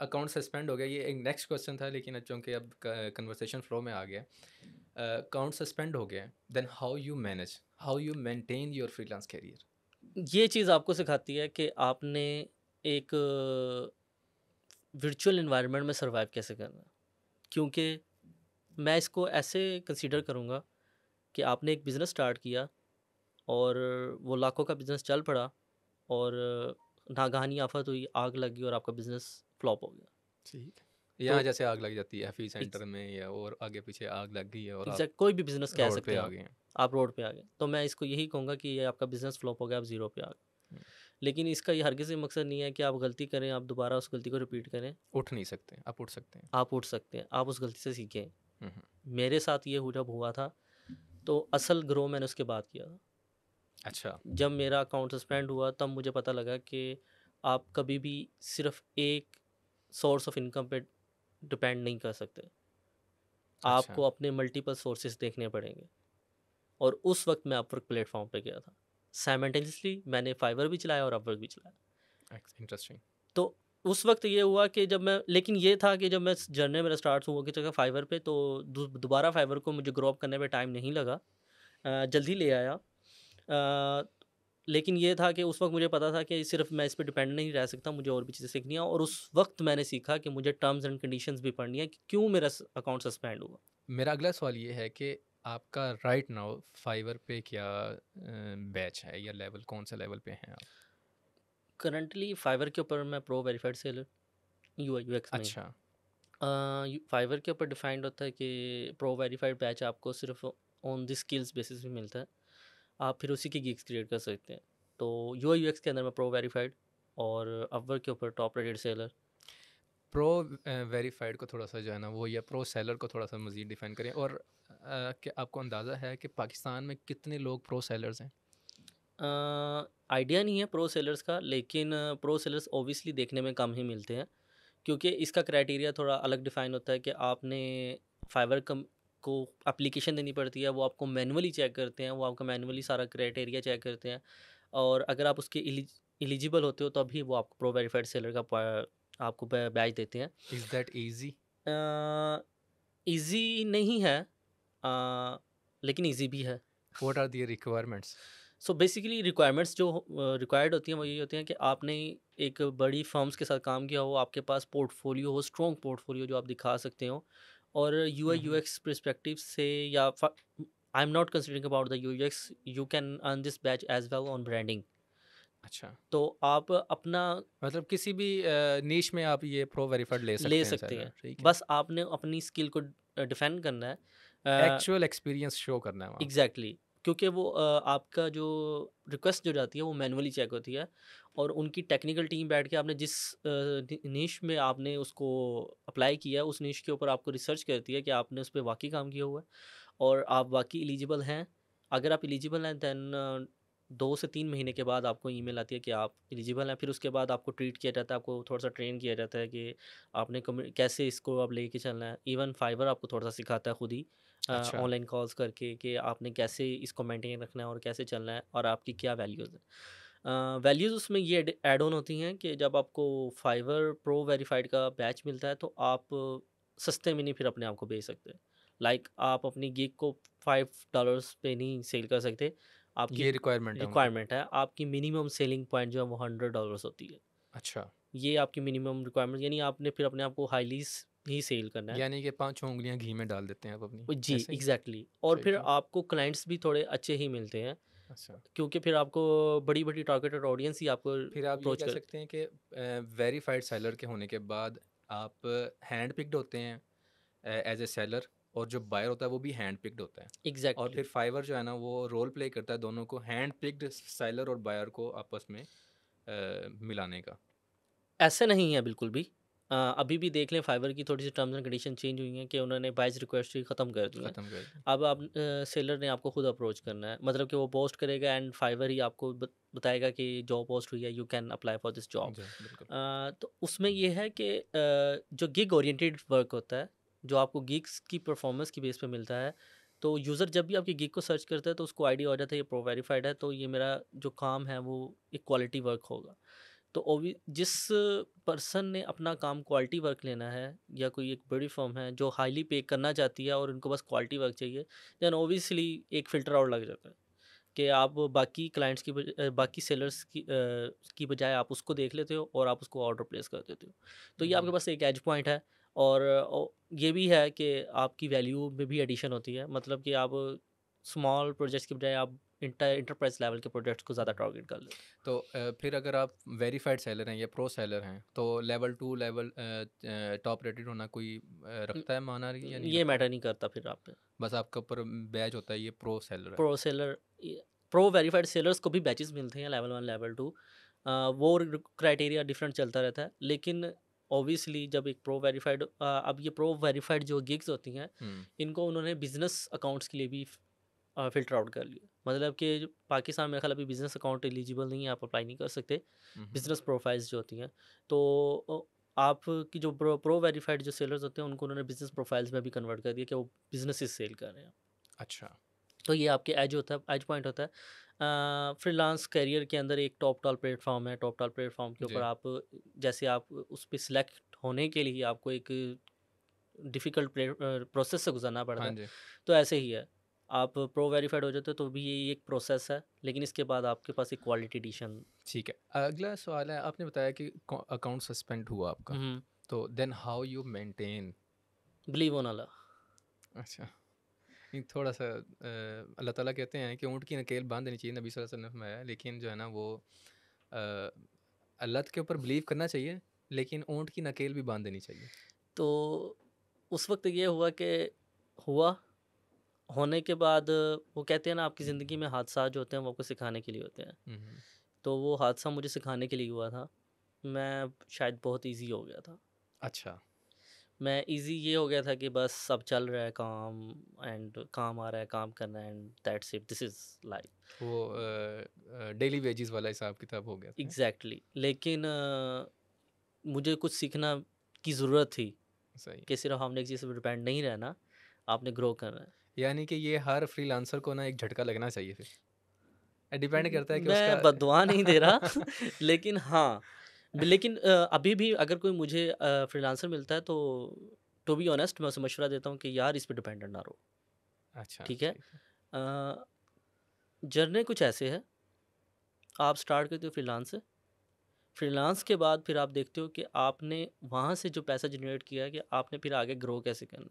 account suspend हो गया, ये एक नेक्स्ट क्वेश्चन था, लेकिन चूँकि अब कन्वर्सेशन फ्लो में आ गया, अकाउंट सस्पेंड हो गया, then how you maintain your freelance career? ये चीज़ आपको सिखाती है कि आपने एक वर्चुअल एनवायरनमेंट में सर्वाइव कैसे करना, क्योंकि मैं इसको ऐसे कंसीडर करूँगा कि आपने एक बिज़नेस स्टार्ट किया और वो लाखों का बिज़नेस चल पड़ा और नागहानी आफत हुई, आग लगी और आपका बिजनेस फ्लॉप हो गया। ठीक है, यहाँ जैसे आग लग जाती है फी सेंटर में या और आगे पीछे आग लग गई है और आप कोई भी बिजनेस कह सकते हैं, आप रोड पे आ गए। तो मैं इसको यही कहूँगा कि ये आपका बिजनेस फ्लॉप हो गया, आप जीरो पे आ गए। लेकिन इसका ये हरगिज़ मकसद नहीं है कि आप गलती करें, आप दोबारा उस गलती को रिपीट करें। उठ नहीं सकते, आप उठ सकते हैं, आप उठ सकते हैं, आप उस गलती से सीखें। मेरे साथ ये जब हुआ था तो असल ग्रो मैंने उसके बाद किया था। अच्छा, जब मेरा अकाउंट सस्पेंड हुआ तब मुझे पता लगा कि आप कभी भी सिर्फ एक सोर्स ऑफ इनकम पे डिपेंड नहीं कर सकते। अच्छा। आपको अपने मल्टीपल सोर्सेज देखने पड़ेंगे और उस वक्त मैं अपवर्क प्लेटफॉर्म पे गया था। साइमल्टेनियसली मैंने फाइवर भी चलाया और अपवर्क भी चलाया। इंटरेस्टिंग। तो उस वक्त ये हुआ कि जब मैं, लेकिन ये था कि जब मैं जर्नी मेरा स्टार्ट हुआ कि जगह फाइवर पे, तो दोबारा फाइवर को मुझे ग्रो अप करने में टाइम नहीं लगा, जल्दी ले आया। लेकिन ये था कि उस वक्त मुझे पता था कि सिर्फ मैं इस पर डिपेंड नहीं रह सकता, मुझे और भी चीज़ें सीखनी है। और उस वक्त मैंने सीखा कि मुझे टर्म्स एंड कंडीशंस भी पढ़नी है कि क्यों मेरा अकाउंट सस्पेंड हुआ। मेरा अगला सवाल ये है कि आपका राइट नाउ फाइवर पे क्या बैच है या लेवल, कौन सा लेवल पे हैं आप करंटली? फाइवर के ऊपर मैं प्रो वेरीफाइड सेलर UX। अच्छा। फाइवर के ऊपर डिफाइंड होता है कि प्रो वेरीफाइड बैच आपको सिर्फ ऑन द स्किल्स बेसिस में मिलता है, आप फिर उसी की गिग्स क्रिएट कर सकते हैं। तो UX के अंदर मैं प्रो वेरीफाइड और अपवर्क के ऊपर top rated seller. Pro verified को थोड़ा सा जो है ना वो, या प्रो सेलर को थोड़ा सा मज़ीद डिफाइन करें। और क्या आपको अंदाज़ा है कि पाकिस्तान में कितने लोग प्रो सेलर्स हैं? आइडिया नहीं है प्रो सेलर्स का, लेकिन प्रो सेलर्स ओबियसली देखने में कम ही मिलते हैं क्योंकि इसका क्राइटेरिया थोड़ा अलग डिफ़ाइन होता है कि आपने फाइवर को एप्लीकेशन देनी पड़ती है, वो आपको मैनुअली चेक करते हैं, वो आपका मैनुअली सारा क्राइटेरिया चेक करते हैं और अगर आप उसके एलिजिबल होते हो तो अभी वो आपको प्रो वेरीफाइड सेलर का आपको बैच देते हैं। Is that easy? ईजी नहीं है लेकिन ईजी भी है। What are the requirements? So basically requirements जो रिक्वायर्ड होती हैं वो यही होती हैं कि आपने एक बड़ी फर्म्स के साथ काम किया हो, आपके पास पोर्टफोलियो हो, स्ट्रॉन्ग पोर्टफोलियो जो आप दिखा सकते हो, और UX परस्पेक्टिव से, या I am not considering about the UX, you can earn this batch as well on branding. अच्छा, तो आप अपना मतलब किसी भी नीश में आप ये प्रो वेरीफाइड ले सकते हैं। बस आपने अपनी स्किल को डिफेंड करना है, एक्चुअल एक्सपीरियंस शो करना है। एग्जैक्टली, क्योंकि वो आपका जो रिक्वेस्ट जो जाती है वो मैनुअली चेक होती है और उनकी टेक्निकल टीम बैठ के आपने जिस नीश में आपने उसको अप्लाई किया है उस नीश के ऊपर आपको रिसर्च करती है कि आपने उस पर वाकई काम किया हुआ है और आप वाकई एलिजिबल हैं। अगर आप एलिजिबल हैं दैन 2 से 3 महीने के बाद आपको ईमेल आती है कि आप एलिजिबल हैं। फिर उसके बाद आपको ट्रीट किया जाता है, आपको थोड़ा सा ट्रेन किया जाता है कि आपने कैसे इसको आप लेके चलना है। इवन फाइवर आपको थोड़ा सा सिखाता है खुद ही ऑनलाइन कॉल्स करके कि आपने कैसे इसको मेंटेन रखना है और कैसे चलना है और आपकी क्या वैल्यूज़ हैं। वैल्यूज़ उसमें ये एड ऑन होती हैं कि जब आपको फाइवर प्रो वेरीफाइड का बैच मिलता है तो आप सस्ते में नहीं फिर अपने आप को बेच सकते। लाइक आप अपनी गिग को $5 पे नहीं सेल कर सकते, आपकी ये रिक्वायरमेंट है। आपकी मिनिमम सेलिंग पॉइंट जो है वो $100 होती है। अच्छा, ये आपकी मिनिमम रिक्वायरमेंट, यानी आपने फिर अपने आप को हाईली ही सेल करना है, यानी कि 5 उंगलियां घी में डाल देते हैं आप अपनी। जी एग्जैक्टली। और फिर आपको क्लाइंट्स भी थोड़े अच्छे ही मिलते हैं। अच्छा, क्योंकि फिर आपको बड़ी बड़ी टारगेटेड ऑडियंस ही आपको फिर आप अप्रोच कर सकते हैं कि वेरीफाइड सेलर के होने के बाद आप हैंड पिक्ड होते हैं एज ए सेलर और जो बायर होता है वो भी हैंड पिक्ड होता है। एग्जैक्टली। और फिर फाइवर जो है ना वो रोल प्ले करता है दोनों को, हैंड पिक्ड सेलर और बायर को आपस में मिलाने का। ऐसे नहीं है बिल्कुल भी। अभी भी देख लें फाइवर की थोड़ी सी टर्म्स एंड कंडीशन चेंज हुई हैं कि उन्होंने बाइज रिक्वेस्ट ही ख़त्म कर दी है। अब आप सेलर ने आपको खुद अप्रोच करना है, मतलब कि वो पोस्ट करेगा एंड फाइवर ही आपको बताएगा कि जॉब पोस्ट हुई है, you can apply for this job. तो उसमें यह है कि जो गिग ओरिएंटेड वर्क होता है, जो आपको गिग्स की परफॉर्मेंस की बेस पे मिलता है, तो यूज़र जब भी आपकी गिग को सर्च करता है तो उसको आइडिया हो जाता है ये प्रो वेरीफाइड है, तो ये मेरा जो काम है वो एक क्वालिटी वर्क होगा। तो जिस पर्सन ने अपना काम क्वालिटी वर्क लेना है, या कोई एक बड़ी फर्म है जो हाईली पे करना चाहती है और उनको बस क्वालिटी वर्क चाहिए, दैन ओबियसली एक फ़िल्टर आउट लग जाता है कि आप बाकी क्लाइंट्स की बाकी सेलर्स की बजाय आप उसको देख लेते हो और आप उसको ऑर्डर प्लेस कर देते हो। तो ये आपके पास एक एज पॉइंट है। और ये भी है कि आपकी वैल्यू में भी एडिशन होती है, मतलब कि आप स्मॉल प्रोजेक्ट्स के बजाय आप इंटरप्राइज लेवल के प्रोजेक्ट्स को ज़्यादा टारगेट कर लें। तो फिर अगर आप वेरीफाइड सेलर हैं या प्रो सेलर हैं तो लेवल 2 लेवल टॉप रेटेड होना कोई रखता है माना या नहीं? ये मैटर नहीं करता, फिर आप बस आपका ऊपर बैच होता है ये pro seller pro verified sellers को भी बैचेस मिलते हैं लेवल 1 लेवल 2। वो क्राइटेरिया डिफरेंट चलता रहता है, लेकिन ऑब्वियसली जब एक प्रो वेरीफाइड, अब ये प्रो वेरीफाइड जो गिग्स होती हैं इनको उन्होंने बिजनेस अकाउंट्स के लिए भी फिल्टर आउट कर लिया, मतलब कि पाकिस्तान में मेरे ख्याल अभी बिजनेस अकाउंट एलिजिबल नहीं है, आप अप्लाई नहीं कर सकते बिजनेस प्रोफाइल्स जो होती हैं। तो आपकी जो प्रो वेरीफाइड जो सेलर्स होते हैं उनको उन्होंने बिजनेस प्रोफाइल्स में भी कन्वर्ट कर दिया कि वो बिजनेसेस सेल कर रहे हैं। अच्छा, तो ये आपके एज होता है, एज पॉइंट होता है। फ्रीलांस कैरियर के अंदर एक टॉप प्लेटफॉर्म है, टॉप प्लेटफॉर्म के ऊपर आप जैसे आप उस पर सिलेक्ट होने के लिए आपको एक डिफ़िकल्ट प्रोसेस से गुजरना पड़ता है। तो ऐसे ही है, आप प्रो वेरीफाइड हो जाते हो तो भी ये एक प्रोसेस है, लेकिन इसके बाद आपके पास एक क्वालिटी एडिशन। ठीक है, अगला सवाल है, आपने बताया कि अकाउंट सस्पेंड हुआ आपका, तो then how you maintain? Believe on Allah. अच्छा, थोड़ा सा अल्लाह ताला कहते हैं कि ऊँट की नकेल बांध देनी चाहिए, नबी सल्लल्लाहु अलैहि वसल्लम है, लेकिन जो है ना वो अल्लाह के ऊपर बिलीव करना चाहिए लेकिन ऊँट की नकेल भी बांध देनी चाहिए। तो उस वक्त ये हुआ कि हुआ होने के बाद वो कहते हैं ना आपकी ज़िंदगी में हादसा जो होते हैं वो आपको सिखाने के लिए होते हैं, तो वो हादसा मुझे सिखाने के लिए हुआ था। मैं शायद बहुत इजी हो गया था। अच्छा, मैं इजी ये हो गया था कि बस सब चल रहा है काम एंड काम आ रहा है, काम करना है and that's it, this is life. वो डेली वेजेस वाला हिसाब किताब हो गया। एग्जैक्टली, लेकिन मुझे कुछ सीखना की ज़रूरत थी कि सिर्फ हमने एक चीज़ पर डिपेंड नहीं रहना, आपने ग्रो करना है। यानी कि ये हर फ्रीलांसर को ना एक झटका लगना चाहिए, फिर डिपेंड करता है कि मैं उसका बददुआ नहीं दे रहा लेकिन हाँ, लेकिन अभी भी अगर कोई मुझे फ्रीलांसर मिलता है तो बी ऑनेस्ट मैं उसे मशवरा देता हूँ कि यार इस पे डिपेंडेंट ना रहो। अच्छा, ठीक है। जर्नी कुछ ऐसे है, आप स्टार्ट करते हो फ्रीलांस से, फ्रीलांस के बाद फिर आप देखते हो कि आपने वहाँ से जो पैसा जनरेट किया है कि आपने फिर आगे ग्रो कैसे करना।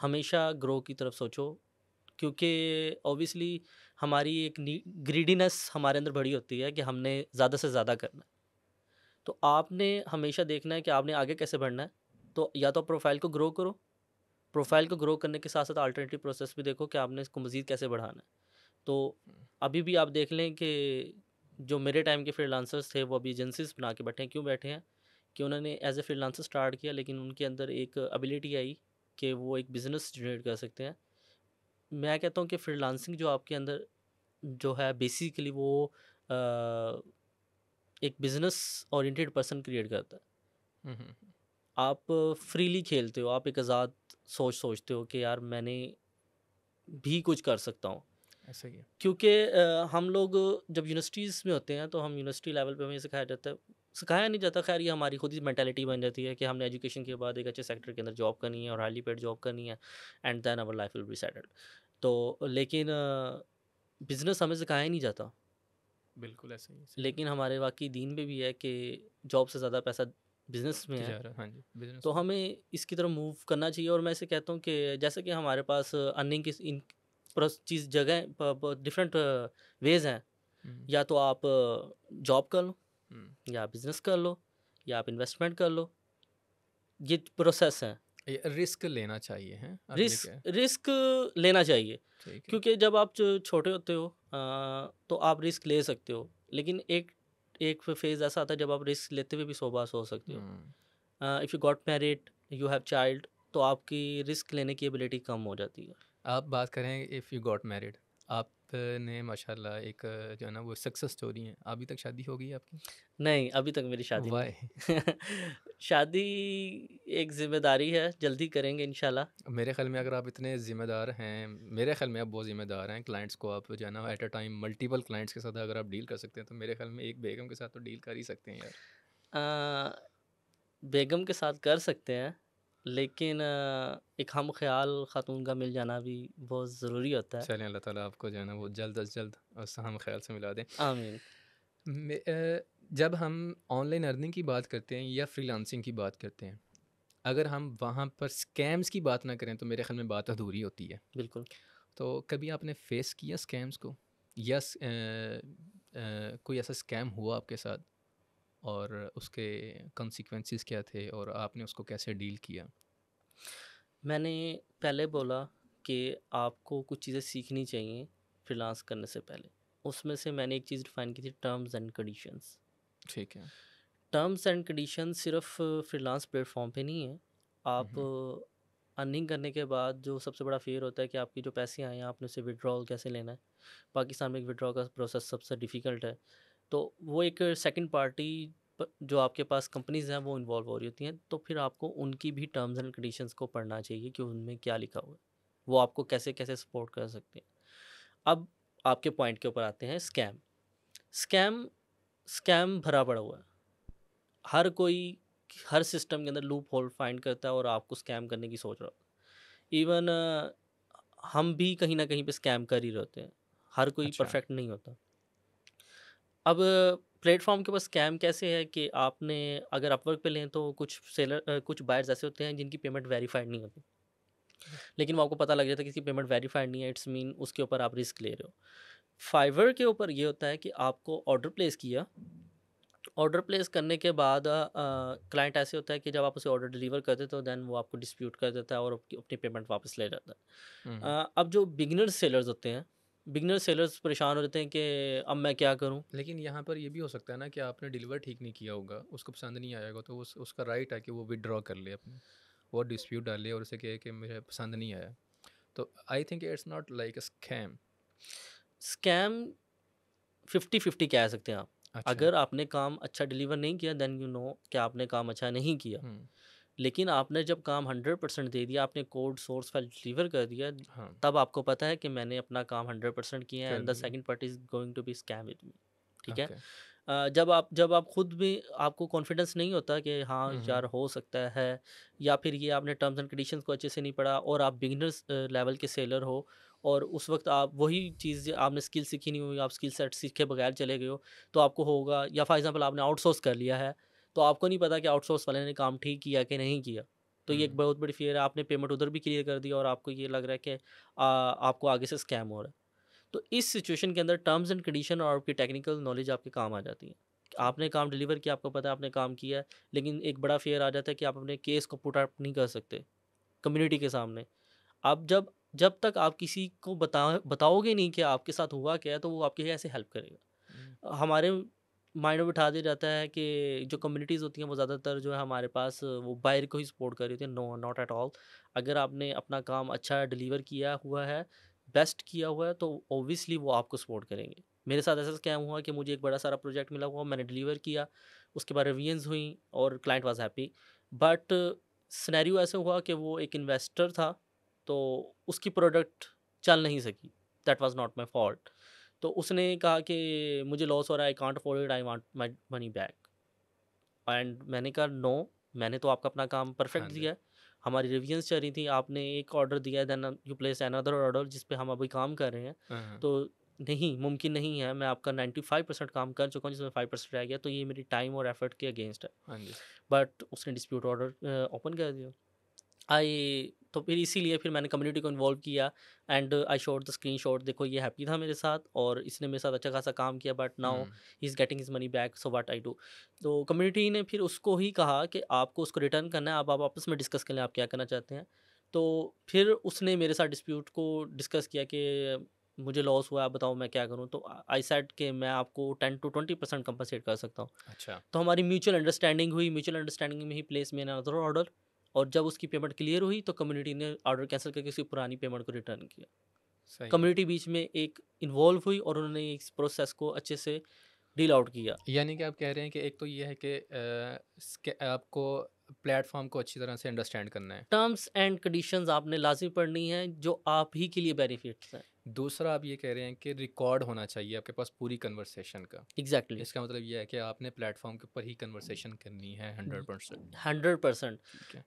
हमेशा ग्रो की तरफ सोचो, क्योंकि ऑब्वियसली हमारी एक ग्रीडीनेस हमारे अंदर बड़ी होती है कि हमने ज़्यादा से ज़्यादा करना है। तो आपने हमेशा देखना है कि आपने आगे कैसे बढ़ना है, तो या तो प्रोफाइल को ग्रो करो, प्रोफाइल को ग्रो करने के साथ साथ अल्टरनेटिव प्रोसेस भी देखो कि आपने इसको मज़ीद कैसे बढ़ाना है। तो अभी भी आप देख लें कि जो मेरे टाइम के फ्रीलांसर्स थे वो अभी एजेंसीज बना के बैठे हैं। क्यों बैठे हैं? कि उन्होंने एज ए फ्रीलांसर स्टार्ट किया लेकिन उनके अंदर एक एबिलिटी आई कि वो एक बिज़नेस जनरेट कर सकते हैं। मैं कहता हूँ कि फ्रीलांसिंग जो आपके अंदर जो है बेसिकली वो एक बिज़नेस ओरिएंटेड पर्सन क्रिएट करता है। आप फ्रीली खेलते हो, आप एक आज़ाद सोचते हो कि यार मैंने भी कुछ कर सकता हूँ। ऐसा ही है, क्योंकि हम लोग जब यूनिवर्सिटीज़ में होते हैं तो हम यूनिवर्सिटी लेवल पे हमें सिखाया जाता है, सिखाया नहीं जाता, खैर ये हमारी खुद ही मैंटेलिटी बन जाती है कि हमने एजुकेशन के बाद एक अच्छे सेक्टर के अंदर जॉब करनी है और हाईली पेड जॉब करनी है and then our life will be settled. तो लेकिन बिज़नेस हमें सिखाया नहीं जाता। बिल्कुल ऐसा ही है, लेकिन हमारे वाकई दीन में भी है कि जॉब से ज़्यादा पैसा बिज़नेस में है। हाँ जी, तो हमें इसकी तरफ मूव करना चाहिए। और मैं इसे कहता हूँ कि जैसे कि हमारे पास अर्निंग की इन चीज़ जगह डिफरेंट वेज हैं, या तो आप जॉब कर लो या बिजनेस कर लो या आप इन्वेस्टमेंट कर लो, ये प्रोसेस है। रिस्क लेना चाहिए है, रिस्क लेना चाहिए, क्योंकि जब आप छोटे होते हो तो आप रिस्क ले सकते हो, लेकिन एक फेज़ ऐसा आता है जब आप रिस्क लेते हुए भी सौबा सो सकते हो। If you got married, you have child, तो आपकी रिस्क लेने की एबिलिटी कम हो जाती है। आप बात करें इफ़ यू गॉट मैरिड, आपने माशाल्लाह एक जो है ना वो सक्सेस स्टोरी है। अभी तक शादी हो गई आपकी? नहीं, अभी तक मेरी शादी नहीं। शादी एक ज़िम्मेदारी है, जल्दी करेंगे इंशाल्लाह। मेरे ख्याल में अगर आप इतने ज़िम्मेदार हैं, मेरे ख्याल में आप बहुत ज़िम्मेदार हैं, क्लाइंट्स को आप जो है ना at a time multiple clients के साथ अगर आप डील कर सकते हैं तो मेरे ख्याल में एक बेगम के साथ तो डील कर ही सकते हैं यार। बेगम के साथ कर सकते हैं, लेकिन एक हम ख्याल खातून का मिल जाना भी बहुत ज़रूरी होता है। चलें, अल्लाह ताला आपको जो है ना वो जल्द अज जल्द उस हम ख्याल से मिला दें, आमीन। जब हम ऑनलाइन अर्निंग की बात करते हैं या फ्रीलांसिंग की बात करते हैं, अगर हम वहाँ पर स्कैम्स की बात ना करें तो मेरे ख्याल में बात अधूरी होती है। बिल्कुल। तो कभी आपने फ़ेस किया स्कैम्स को? यस कोई ऐसा स्कैम हुआ आपके साथ और उसके कॉन्सिक्वेंसेस क्या थे और आपने उसको कैसे डील किया? मैंने पहले बोला कि आपको कुछ चीज़ें सीखनी चाहिए फ्रीलांस करने से पहले। उसमें से मैंने एक चीज़ डिफ़ाइन की थी, टर्म्स एंड कंडीशंस। ठीक है, टर्म्स एंड कंडीशंस सिर्फ फ्रीलांस प्लेटफॉर्म पे नहीं है। आप अर्निंग करने के बाद जो सबसे बड़ा फेयर होता है कि आपकी जो पैसे आए हैं आपने उसे विड्रॉल कैसे लेना है। पाकिस्तान में एक विड्रॉल का प्रोसेस सबसे डिफ़िकल्ट है, तो वो एक सेकंड पार्टी जो आपके पास कंपनीज हैं वो इन्वॉल्व हो रही होती हैं, तो फिर आपको उनकी भी टर्म्स एंड कंडीशंस को पढ़ना चाहिए कि उनमें क्या लिखा हुआ है, वो आपको कैसे कैसे सपोर्ट कर सकते हैं। अब आपके पॉइंट के ऊपर आते हैं, स्कैम। स्कैम भरा पड़ा हुआ है, हर कोई हर सिस्टम के अंदर लूप होल फाइंड करता है और आपको स्कैम करने की सोच रहा होता है। इवन हम भी कहीं ना कहीं पे स्कैम कर ही रहते हैं, हर कोई परफेक्ट नहीं होता। अब प्लेटफॉर्म के पास स्कैम कैसे है कि आपने अगर अपवर्क पे लें तो कुछ सेलर कुछ बायर्स ऐसे होते हैं जिनकी पेमेंट वेरीफाइड नहीं होती, लेकिन वो आपको पता लग जाता है कि इसकी पेमेंट वेरीफाइड नहीं है, इट्स मीन उसके ऊपर आप रिस्क ले रहे हो। फाइवर के ऊपर ये होता है कि आपको ऑर्डर प्लेस किया, ऑर्डर प्लेस करने के बाद क्लाइंट ऐसे होता है कि जब आप उसे ऑर्डर डिलीवर कर देते हो देन वो आपको डिस्प्यूट कर देता है और अपनी पेमेंट वापस ले जाता है। अब जो बिगिनर सेलर्स होते हैं, बिगनर सेलर्स परेशान हो जाते हैं कि अब मैं क्या करूं। लेकिन यहाँ पर ये भी हो सकता है ना कि आपने डिलीवर ठीक नहीं किया होगा, उसको पसंद नहीं आएगा, तो उसका राइट है कि वो विदड्रॉ कर ले, अपने वो डिस्प्यूट डाले और उसे कहे कि मुझे पसंद नहीं आया। तो I think it's not like a scam 50-50 कह सकते हैं आप। अच्छा। अगर आपने काम अच्छा डिलीवर नहीं किया देन यू नो कि आपने काम अच्छा नहीं किया। लेकिन आपने जब काम 100% दे दिया, आपने कोड सोर्स फाइल डिलीवर कर दिया, हाँ। तब आपको पता है कि मैंने अपना काम 100% किया है and the second party is going to be scam with me. ठीक है, जब आप खुद भी आपको कॉन्फिडेंस नहीं होता कि हाँ यार हो सकता है, या फिर ये आपने टर्म्स एंड कंडीशंस को अच्छे से नहीं पढ़ा और आप बिगिनर्स लेवल के सेलर हो और उस वक्त आप वही चीज़ आपने स्किल सीखी नहीं हुई, आप स्किल सेट सीखे बगैर चले गए हो, तो आपको होगा। या फॉर एग्जाम्पल आपने आउटसोर्स कर लिया है तो आपको नहीं पता कि आउटसोर्स वाले ने काम ठीक किया कि नहीं किया, तो ये एक बहुत बड़ी फियर है। आपने पेमेंट उधर भी क्लियर कर दी और आपको ये लग रहा है कि आपको आगे से स्कैम हो रहा है। तो इस सिचुएशन के अंदर टर्म्स एंड कंडीशन और आपकी टेक्निकल नॉलेज आपके काम आ जाती है। आपने काम डिलीवर किया, आपको पता है आपने काम किया है, लेकिन एक बड़ा फियर आ जाता है कि आप अपने केस को पुट अप नहीं कर सकते कम्यूनिटी के सामने। आप जब तक आप किसी को बताओगे नहीं कि आपके साथ हुआ क्या है, तो वो आपकी ऐसे हेल्प करेगा। हमारे माइंड में बिठा दिया जाता है कि जो कम्युनिटीज़ होती हैं वो ज़्यादातर जो है हमारे पास वो बाहर को ही सपोर्ट कर रही होती है। No, not at all. अगर आपने अपना काम अच्छा डिलीवर किया हुआ है, बेस्ट किया हुआ है, तो ऑब्वियसली वो आपको सपोर्ट करेंगे। मेरे साथ ऐसा स्कैम हुआ कि मुझे एक बड़ा सारा प्रोजेक्ट मिला हुआ, मैंने डिलीवर किया, उसके बाद रिव्यूज़ हुई और client was happy, but scenario ऐसे हुआ कि वो एक इन्वेस्टर था तो उसकी प्रोडक्ट चल नहीं सकी। That was not my fault. तो उसने कहा कि मुझे लॉस हो रहा है, I can't afford it, I want my money back. And मैंने कहा नो, मैंने तो आपका अपना काम परफेक्ट दिया है, हमारी रिव्यूज़ चल रही थी, आपने एक ऑर्डर दिया then you place another order जिस पे हम अभी काम कर रहे हैं, तो नहीं मुमकिन नहीं है। मैं आपका 95% काम कर चुका हूँ, जिसमें 5% रह गया, तो ये मेरी टाइम और एफर्ट के अगेंस्ट है। बट उसने डिस्प्यूट ऑर्डर ओपन कर दिया। तो फिर इसीलिए फिर मैंने कम्युनिटी को इन्वॉल्व किया and I showed the screenshot, देखो ये हैप्पी था मेरे साथ और इसने मेरे साथ अच्छा खासा काम किया, but now he is getting his money back, so what I do. तो कम्युनिटी ने फिर उसको ही कहा कि आपको उसको रिटर्न करना है, अब आप आपस में डिस्कस करें आप क्या करना चाहते हैं। तो फिर उसने मेरे साथ डिस्प्यूट को डिस्कस किया कि मुझे लॉस हुआ, आप बताओ मैं क्या करूं। तो आई सेड कि मैं आपको 10-20% कम्पनसेट कर सकता हूँ। अच्छा, तो हमारी म्यूचुअल अंडरस्टैंडिंग हुई, म्यूचुअल अंडरस्टैंडिंग में ही प्लेस मैंने अदर ऑर्डर, और जब उसकी पेमेंट क्लियर हुई तो कम्युनिटी ने ऑर्डर कैंसिल करके उसकी पुरानी पेमेंट को रिटर्न किया। कम्युनिटी बीच में एक इन्वॉल्व हुई और उन्होंने इस प्रोसेस को अच्छे से डील आउट किया। यानी कि आप कह रहे हैं कि एक तो ये है कि आपको प्लेटफॉर्म को अच्छी तरह से अंडरस्टैंड करना है, टर्म्स एंड कंडीशंस आपने लाजिम पढ़नी है जो आप ही के लिए बेनिफिट्स हैं। दूसरा आप ये कह रहे हैं कि रिकॉर्ड होना चाहिए आपके पास पूरी कन्वर्सेशन का। एग्जैक्टली, इसका मतलब ये है कि आपने प्लेटफॉर्म के ऊपर ही कन्वर्सेशन करनी है 100%।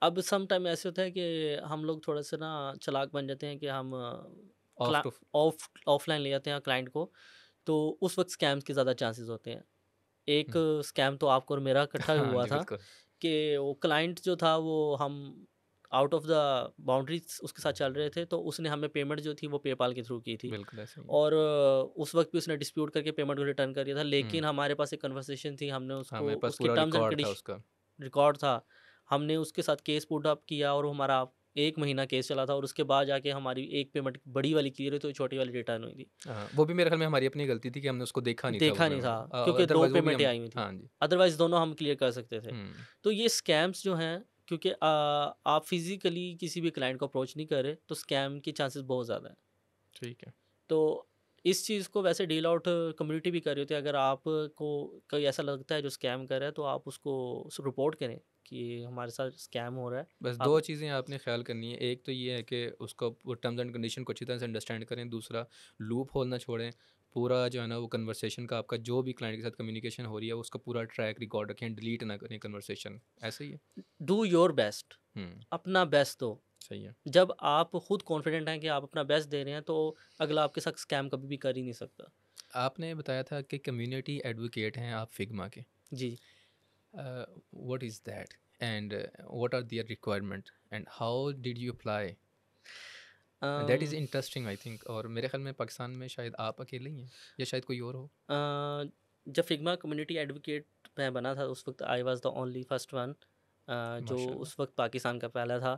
अब समटाइम ऐसे होता है कि हम लोग थोड़ा सा ना चालाक बन जाते हैं कि हम ऑफलाइन ले जाते हैं क्लाइंट को, तो उस वक्त स्कैम्स के ज़्यादा चांसेस होते हैं। एक स्कैम तो आपको और मेरा इकट्ठा हुआ था कि वो क्लाइंट जो था वो हम आउट ऑफ द बाउंड्रीज उसके साथ चल रहे थे, तो उसने हमें पेमेंट जो थी वो पेपाल के थ्रू की थी। और उस वक्त भी उसने डिस्प्यूट करके पेमेंट को रिटर्न कर दिया था, लेकिन हमारे पास एक कन्वर्सेशन थी, हमने उसको उसके टर्म्स एंड कंडीशन रिकॉर्ड था, हमने उसके साथ केस पुट अप किया और हमारा 1 महीना केस चला था और उसके बाद जाके हमारी एक पेमेंट बड़ी वाली क्लियर हुई तो छोटी वाली रिटर्न हुई थी। वो भी मेरे ख्याल में हमारी अपनी गलती थी कि हमने उसको देखा नहीं था क्योंकि 2 पेमेंटें आई हुई थी, अदरवाइज दोनों हम क्लियर कर सकते थे। तो ये स्कैम्स जो हैं, क्योंकि आप फिजिकली किसी भी क्लाइंट को अप्रोच नहीं कर रहे तो स्कैम के चांसेस बहुत ज़्यादा है। ठीक है, तो इस चीज़ को वैसे डील आउट कम्युनिटी भी कर रही होती है। अगर आपको कोई ऐसा लगता है जो स्कैम कर रहा है तो आप उसको रिपोर्ट करें कि हमारे साथ स्कैम हो रहा है। बस दो चीज़ें आपने ख्याल करनी है, एक तो ये है कि उसको टर्म्स एंड कंडीशन को अच्छी तरह से अंडरस्टैंड करें, दूसरा लूप होल ना छोड़ें, पूरा जो है ना वो कन्वर्सेशन का आपका जो भी क्लाइंट के साथ कम्युनिकेशन हो रही है उसका पूरा ट्रैक रिकॉर्ड रखें, डिलीट ना करें कन्वर्सेशन। ऐसा ही है, डू योर बेस्ट, अपना बेस्ट दो। सही है, जब आप खुद कॉन्फिडेंट हैं कि आप अपना बेस्ट दे रहे हैं तो अगला आपके साथ स्कैम कभी भी कर ही नहीं सकता। आपने बताया था कि कम्युनिटी एडवोकेट हैं आप फिग्मा के, जी, what is that and what are their requirement and how did you apply? That is interesting I think। और मेरे ख्याल में पाकिस्तान में शायद आप अकेले ही हैं या शायद कोई और हो। जब फिग्मा कम्युनिटी एडवोकेट मैं बना था उस वक्त I was the only first one जो उस वक्त पाकिस्तान का पहला था।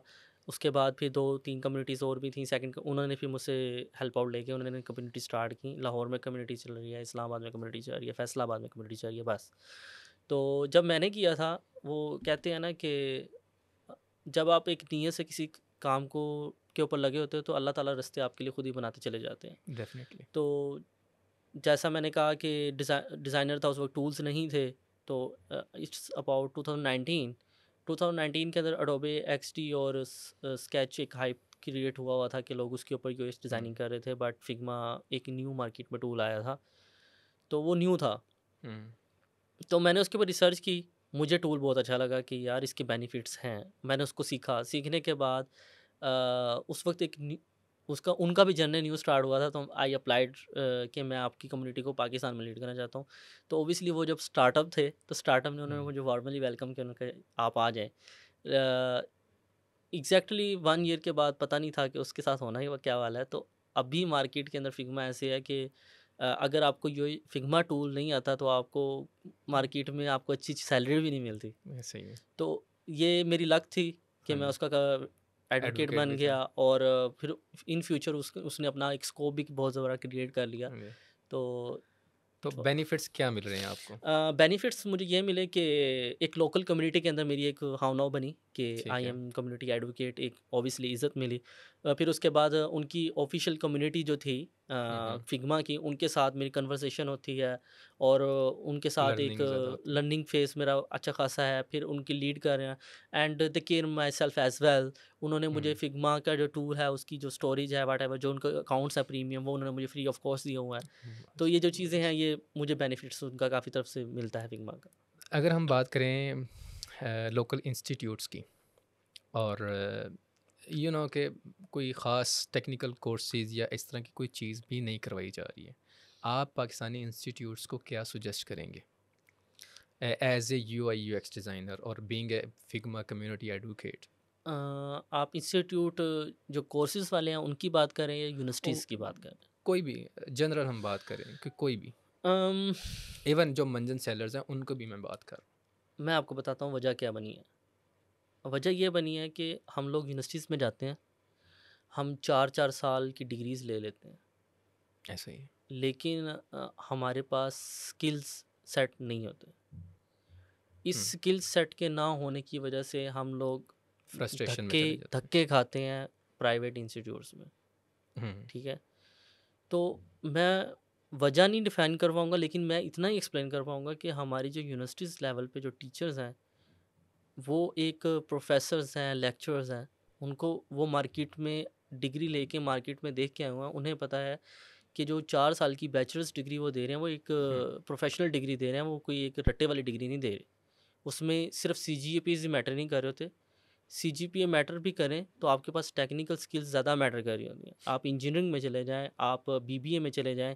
उसके बाद फिर 2-3 कम्युनिटीज़ और भी थी सेकंड, उन्होंने फिर मुझसे हेल्प आउट लेके उन्होंने कम्युनिटी स्टार्ट की। लाहौर में कम्युनिटी चल रही है, इस्लामाबाद में कम्युनिटी चल रही है, फैसलाबाद में कम्युनिटी चल रही है। बस तो जब मैंने किया था वो कहते हैं ना कि जब आप एक नीयत से किसी काम को के ऊपर लगे होते हो तो अल्लाह ताला रास्ते आपके लिए ख़ुद ही बनाते चले जाते हैं। डेफिनेटली। तो जैसा मैंने कहा कि डिज़ाइनर था उस वक्त, टूल्स नहीं थे, तो इट्स अबाउट 2019 के अंदर अडोबे XD और स्केच एक हाइप क्रिएट हुआ था कि लोग उसके ऊपर यूएक्स डिज़ाइनिंग कर रहे थे, बट फिग्मा एक न्यू मार्केट में टूल आया था तो वो न्यू था। तो मैंने उसके ऊपर रिसर्च की, मुझे टूल बहुत अच्छा लगा कि यार इसके बेनिफिट्स हैं। मैंने उसको सीखा, सीखने के बाद उस वक्त एक उसका उनका भी जर्नल न्यूज़ स्टार्ट हुआ था तो आई अप्लाइड कि मैं आपकी कम्युनिटी को पाकिस्तान में लीड करना चाहता हूँ। तो ओबियसली वो जब स्टार्टअप थे तो स्टार्टअप ने उन्होंने मुझे वार्मली वेलकम किया, उन्होंने कहा आप आ जाएँ। एग्जैक्टली 1 ईयर के बाद पता नहीं था कि उसके साथ होना ही क्या वाला है। तो अभी मार्केट के अंदर फिग्मा ऐसे है कि अगर आपको ये फिग्मा टूल नहीं आता तो आपको मार्केट में आपको अच्छी सैलरी भी नहीं मिलती। ऐसे ही है। तो ये मेरी लक थी कि मैं उसका एडवोकेट बन गया और फिर इन फ्यूचर उसने अपना एक स्कोप भी बहुत ज़्यादा क्रिएट कर लिया। तो बेनिफिट्स क्या मिल रहे हैं आपको? बेनिफिट्स मुझे ये मिले कि एक लोकल कम्युनिटी के अंदर मेरी एक हावनाव बनी कि आई एम कम्युनिटी एडवोकेट, एक ऑब्वियसली इज़्ज़त मिली। फिर उसके बाद उनकी ऑफिशियल कम्युनिटी जो थी फिग्मा की, उनके साथ मेरी कन्वर्सेशन होती है और उनके साथ एक लर्निंग फेस मेरा अच्छा खासा है। फिर उनकी लीड कर रहे हैं and they care myself as well. उन्होंने मुझे फिग्मा का जो टूल है उसकी जो स्टोरेज है वाटेवर जो उनका अकाउंट्स है प्रीमियम वो उन्होंने मुझे फ्री ऑफ कॉस्ट दिया हुआ है। तो ये जो चीज़ें हैं ये मुझे बेनिफिट्स उनका काफ़ी तरफ से मिलता है फिग्मा का। अगर हम बात करें लोकल इंस्टीट्यूट्स की और यू नो कि कोई ख़ास टेक्निकल कोर्सेज़ या इस तरह की कोई चीज़ भी नहीं करवाई जा रही है, आप पाकिस्तानी इंस्टीट्यूट्स को क्या सुजेस्ट करेंगे एज ए UI/UX डिज़ाइनर और being a Figma community advocate? आप इंस्टीट्यूट जो कोर्सेज़ वाले हैं उनकी बात करें या यूनिवर्सिटीज़ की बात करें? कोई भी जनरल हम बात करें कि कोई भी इवन जो मंजन सेलर्स हैं उनको भी मैं बात कर। मैं आपको बताता हूँ वजह क्या बनी है। वजह यह बनी है कि हम लोग यूनिवर्सिटीज़ में जाते हैं, हम 4-4 साल की डिग्रीज़ ले लेते हैं ऐसे ही, लेकिन हमारे पास स्किल्स सेट नहीं होते। इस स्किल सेट के ना होने की वजह से हम लोग फ्रस्ट्रेशन में धक्के खाते हैं प्राइवेट इंस्टीट्यूट्स में। ठीक है, तो मैं वजह नहीं डिफाइन कर पाऊँगा लेकिन मैं इतना ही एक्सप्लेन कर पाऊँगा कि हमारी जो यूनिवर्सिटीज़ लेवल पे जो टीचर्स हैं वो एक प्रोफेसर्स हैं, लेक्चरर्स हैं, उनको वो मार्केट में डिग्री लेके मार्केट में देख के आए हुए हैं। उन्हें पता है कि जो 4 साल की बैचलर्स डिग्री वो दे रहे हैं वो एक प्रोफेशनल डिग्री दे रहे हैं, वो कोई एक रट्टे वाली डिग्री नहीं दे रहे। उसमें सिर्फ CGPAs मैटर नहीं कर रहे होते, CGPA मैटर भी करें तो आपके पास टेक्निकल स्किल्स ज़्यादा मैटर कर रही होती हैं। आप इंजीनियरिंग में चले जाएं, आप BBA में चले जाएं,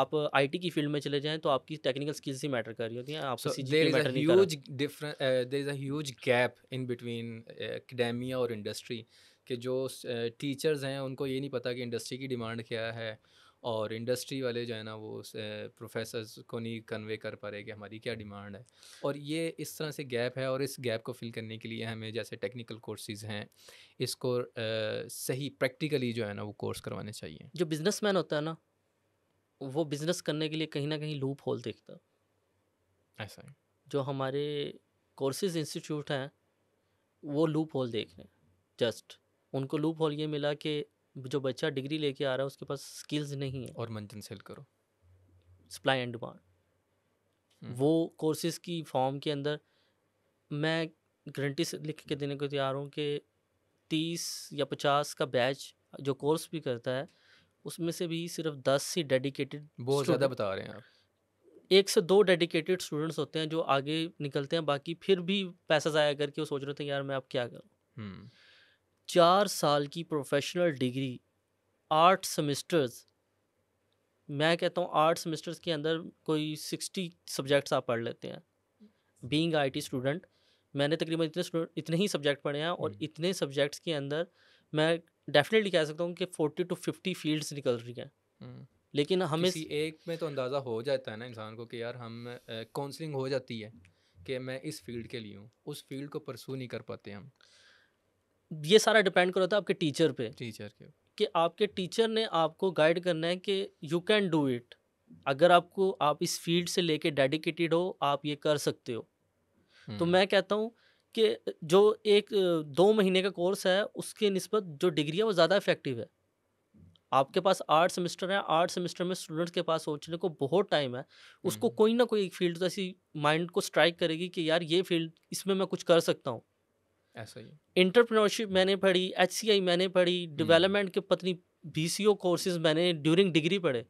आप IT की फील्ड में चले जाएं तो आपकी टेक्निकल स्किल्स ही मैटर कर रही होती हैं। आपको CGPA मैटर नहीं कर रहा। There is a huge gap in between academia और इंडस्ट्री के जो टीचर्स हैं उनको ये नहीं पता कि इंडस्ट्री की डिमांड क्या है और इंडस्ट्री वाले जो है ना वो प्रोफेसर्स को नहीं कन्वे कर पा रहे कि हमारी क्या डिमांड है और ये इस तरह से गैप है। और इस गैप को फिल करने के लिए हमें जैसे टेक्निकल कोर्सेज़ हैं इसको सही प्रैक्टिकली जो है ना वो कोर्स करवाने चाहिए। जो बिजनेसमैन होता है ना वो बिज़नेस करने के लिए कहीं ना कहीं लूप होल देखता ऐसा है। जो हमारे कोर्सेज इंस्टीट्यूट हैं वो लूप होल देख रहे हैं, जस्ट उनको लूप होल ये मिला कि जो बच्चा डिग्री लेके आ रहा है उसके पास स्किल्स नहीं है और मंथन सेल करो सप्लाई एंड डिमांड। वो कोर्सेज की फॉर्म के अंदर मैं गारंटी से लिख के देने को तैयार हूँ कि 30 या 50 का बैच जो कोर्स भी करता है उसमें से भी सिर्फ 10 ही डेडिकेटेड, बहुत ज़्यादा बता रहे हैं आप, 1 से 2 डेडिकेटेड स्टूडेंट्स होते हैं जो आगे निकलते हैं। बाकी फिर भी पैसा ज़ाया करके वो सोच रहे थे यार मैं अब क्या करूँ। 4 साल की प्रोफेशनल डिग्री 8 सेमेस्टर्स, मैं कहता हूँ 8 सेमेस्टर्स के अंदर कोई 60 सब्जेक्ट्स आप पढ़ लेते हैं। बीइंग IT स्टूडेंट मैंने तकरीबन इतने ही सब्जेक्ट पढ़े हैं और इतने सब्जेक्ट्स के अंदर मैं डेफिनेटली कह सकता हूँ कि 40 to 50 फील्ड्स निकल रही हैं। लेकिन हमें किसी एक में तो अंदाज़ा हो जाता है ना इंसान को कि यार हम काउंसलिंग हो जाती है कि मैं इस फील्ड के लिए हूँ, उस फील्ड को परसू नहीं कर पाते हम। ये सारा डिपेंड करता है आपके टीचर पे, कि आपके टीचर ने आपको गाइड करना है कि यू कैन डू इट। अगर आपको आप इस फील्ड से लेके डेडिकेटेड हो आप ये कर सकते हो। तो मैं कहता हूँ कि जो 1-2 महीने का कोर्स है उसके निस्बत जो डिग्री है वो ज़्यादा इफेक्टिव है। आपके पास 8 सेमेस्टर है, 8 सेमेस्टर में स्टूडेंट्स के पास सोचने को बहुत टाइम है। उसको कोई ना कोई एक फील्ड ऐसी माइंड को स्ट्राइक करेगी कि यार ये फील्ड इसमें मैं कुछ कर सकता हूँ। ऐसा ही एंटरप्रेन्योरशिप मैंने पढ़ी, HCI मैंने पढ़ी, डेवलपमेंट के पत्नी BCO कोर्सेज मैंने ड्यूरिंग डिग्री पढ़े।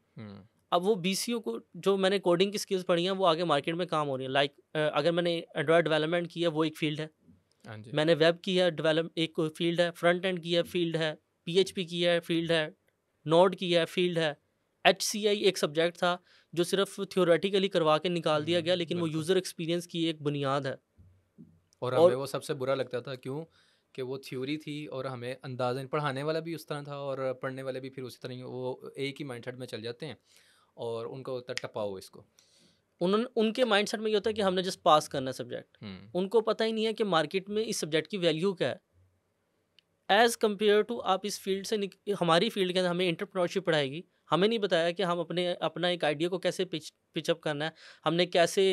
अब वो BCO को जो मैंने कोडिंग की स्किल्स पढ़ी हैं वो आगे मार्केट में काम हो रही है। अगर मैंने एंड्रॉयड डेवलपमेंट की है वो एक फील्ड है, मैंने वेब की है डेवलप एक फील्ड है, फ्रंट एंड की है फील्ड है, PHP की है फील्ड है, नोड की है फील्ड है। HCI एक सब्जेक्ट था जो सिर्फ थियोरेटिकली करवा के निकाल दिया गया लेकिन वो यूज़र एक्सपीरियंस की एक बुनियाद है। और हमें वो सबसे बुरा लगता था क्यों कि वो थ्योरी थी और हमें अंदाज़ा पढ़ाने वाला भी उस तरह था और पढ़ने वाले भी फिर उसी तरह ही वो एक ही माइंडसेट में चल जाते हैं और उनको होता है टपाओ इसको। उनके माइंडसेट में ये होता है कि हमने जस्ट पास करना है सब्जेक्ट। उनको पता ही नहीं है कि मार्केट में इस सब्जेक्ट की वैल्यू क्या है एज़ कम्पेयर टू आप इस फील्ड से हमारी फील्ड के अंदर हमें एंटरप्रेन्योरशिप पढ़ाएगी। हमें नहीं बताया कि हम अपना एक आइडिया को कैसे पिचअप करना है, हमने कैसे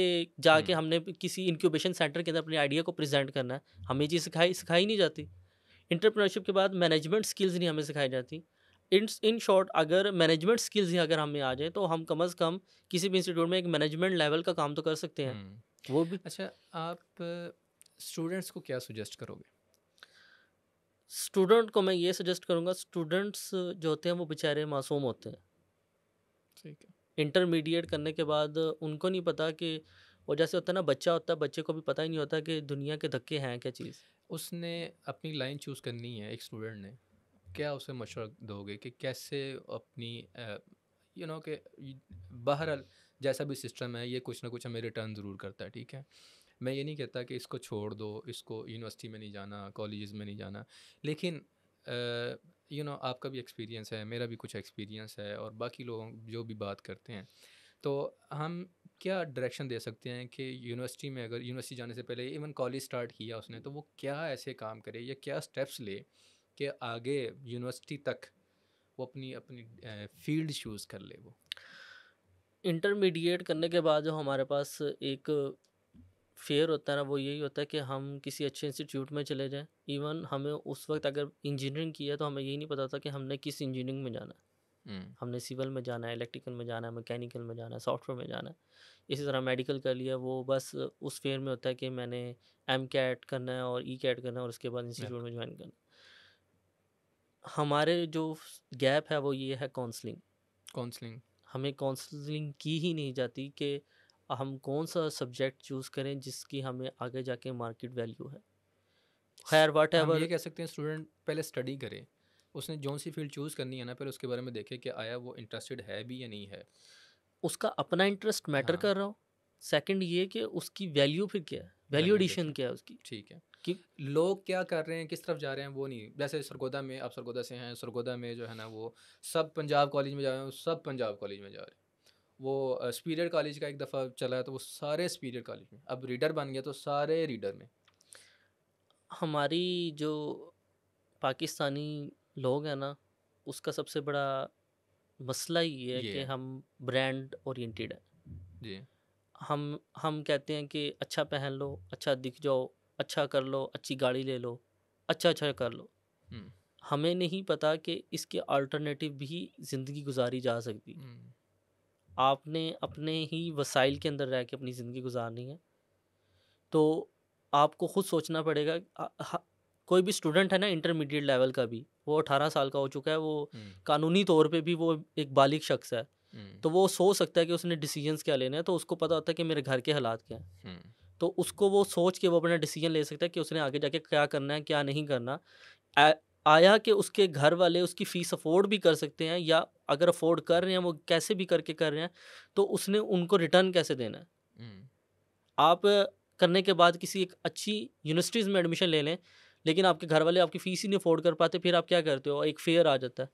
जाके हमने किसी इंक्यूबेशन सेंटर के अंदर अपने आइडिया को प्रेजेंट करना है। हमें जी सिखाई नहीं जाती। एंटरप्रेन्योरशिप के बाद मैनेजमेंट स्किल्स नहीं हमें सिखाई जाती। इन शॉर्ट अगर मैनेजमेंट स्किल्स ही अगर हमें आ जाए तो हम कम से कम किसी भी इंस्टीट्यूट में एक मैनेजमेंट लेवल का काम तो कर सकते हैं। वो भी अच्छा। आप स्टूडेंट्स को क्या सजेस्ट करोगे? स्टूडेंट को मैं ये सजेस्ट करूँगा, स्टूडेंट्स जो होते हैं वो बेचारे मासूम होते हैं। ठीक है। इंटरमीडिएट करने के बाद उनको नहीं पता कि वो जैसे होता है ना बच्चा होता है, बच्चे को भी पता ही नहीं होता कि दुनिया के धक्के हैं क्या चीज़। उसने अपनी लाइन चूज़ करनी है, एक स्टूडेंट ने, क्या उसे मशवरा दोगे कि कैसे अपनी कि बहरहाल जैसा भी सिस्टम है ये कुछ ना कुछ हमें रिटर्न ज़रूर करता है। ठीक है, मैं ये नहीं कहता कि इसको छोड़ दो, इसको यूनिवर्सिटी में नहीं जाना, कॉलेजेस में नहीं जाना, लेकिन आपका भी एक्सपीरियंस है, मेरा भी कुछ एक्सपीरियंस है और बाकी लोग जो भी बात करते हैं, तो हम क्या डायरेक्शन दे सकते हैं कि यूनिवर्सिटी में अगर यूनिवर्सिटी जाने से पहले इवन कॉलेज स्टार्ट किया उसने तो वो क्या ऐसे काम करे या क्या स्टेप्स ले कि आगे यूनिवर्सिटी तक वो अपनी अपनी फील्ड चूज़ कर ले। वो इंटरमीडिएट करने के बाद जो हमारे पास एक फेयर होता है ना वो यही होता है कि हम किसी अच्छे इंस्टीट्यूट में चले जाएं। इवन हमें उस वक्त अगर इंजीनियरिंग की है तो हमें यही नहीं पता था कि हमने किस इंजीनियरिंग में जाना है। हमने सिविल में जाना है, इलेक्ट्रिकल में जाना है, मैकेनिकल में जाना है, सॉफ्टवेयर में जाना है। इसी तरह मेडिकल कर लिया, वो बस उस फेयर में होता है कि मैंने MCAT करना है और ECAT करना है और उसके बाद इंस्टीट्यूट में ज्वाइन करना। हमारे जो गैप है वो ये है काउंसलिंग। हमें काउंसलिंग की ही नहीं जाती कि हम कौन सा सब्जेक्ट चूज़ करें जिसकी हमें आगे जाके मार्केट वैल्यू है। खैर वाट एवर। ये कह सकते हैं स्टूडेंट पहले स्टडी करे, उसने जो सी फील्ड चूज़ करनी है ना पहले उसके बारे में देखे कि आया वो इंटरेस्टेड है भी या नहीं है, उसका अपना इंटरेस्ट मैटर कर रहा हो। सेकंड ये कि उसकी वैल्यू फिर क्या है, वैल्यू एडिशन क्या है उसकी, ठीक है कि लोग क्या कर रहे हैं किस तरफ जा रहे हैं वो नहीं। जैसे सरगोदा में, आप सरगोदा से हैं, सरगोदा में जो है ना वो सब पंजाब कॉलेज में जा रहे हैं, सब पंजाब कॉलेज में जा रहे हैं। वो स्पीरियर कॉलेज का एक दफ़ा चला तो वो सारे स्पीरियर कॉलेज में, अब रीडर बन गया तो सारे रीडर में। हमारी जो पाकिस्तानी लोग हैं ना उसका सबसे बड़ा मसला ये है कि हम ब्रांड ओरिएंटेड हैं जी। हम कहते हैं कि अच्छा पहन लो, अच्छा दिख जाओ, अच्छा कर लो, अच्छी गाड़ी ले लो, अच्छा कर लो। हमें नहीं पता कि इसके अल्टरनेटिव भी ज़िंदगी गुजारी जा सकती। आपने अपने ही वसाइल के अंदर रह के अपनी ज़िंदगी गुजारनी है तो आपको ख़ुद सोचना पड़ेगा। कोई भी स्टूडेंट है ना इंटरमीडिएट लेवल का भी, वो 18 साल का हो चुका है, वो कानूनी तौर पे भी वो एक बालिग शख्स है, तो वो सोच सकता है कि उसने डिसीजंस क्या लेने हैं। तो उसको पता होता है कि मेरे घर के हालात क्या हैं, तो उसको वो सोच के वो अपना डिसीजन ले सकता है कि उसने आगे जाके क्या करना है क्या नहीं करना। आया कि उसके घर वाले उसकी फ़ीस अफोर्ड भी कर सकते हैं, या अगर अफोर्ड कर रहे हैं वो कैसे भी करके कर रहे हैं, तो उसने उनको रिटर्न कैसे देना है। आप करने के बाद किसी एक अच्छी यूनिवर्सिटीज़ में एडमिशन ले लें, लेकिन आपके घर वाले आपकी फ़ीस ही नहीं अफोर्ड कर पाते, फिर आप क्या करते हो, एक फेयर आ जाता है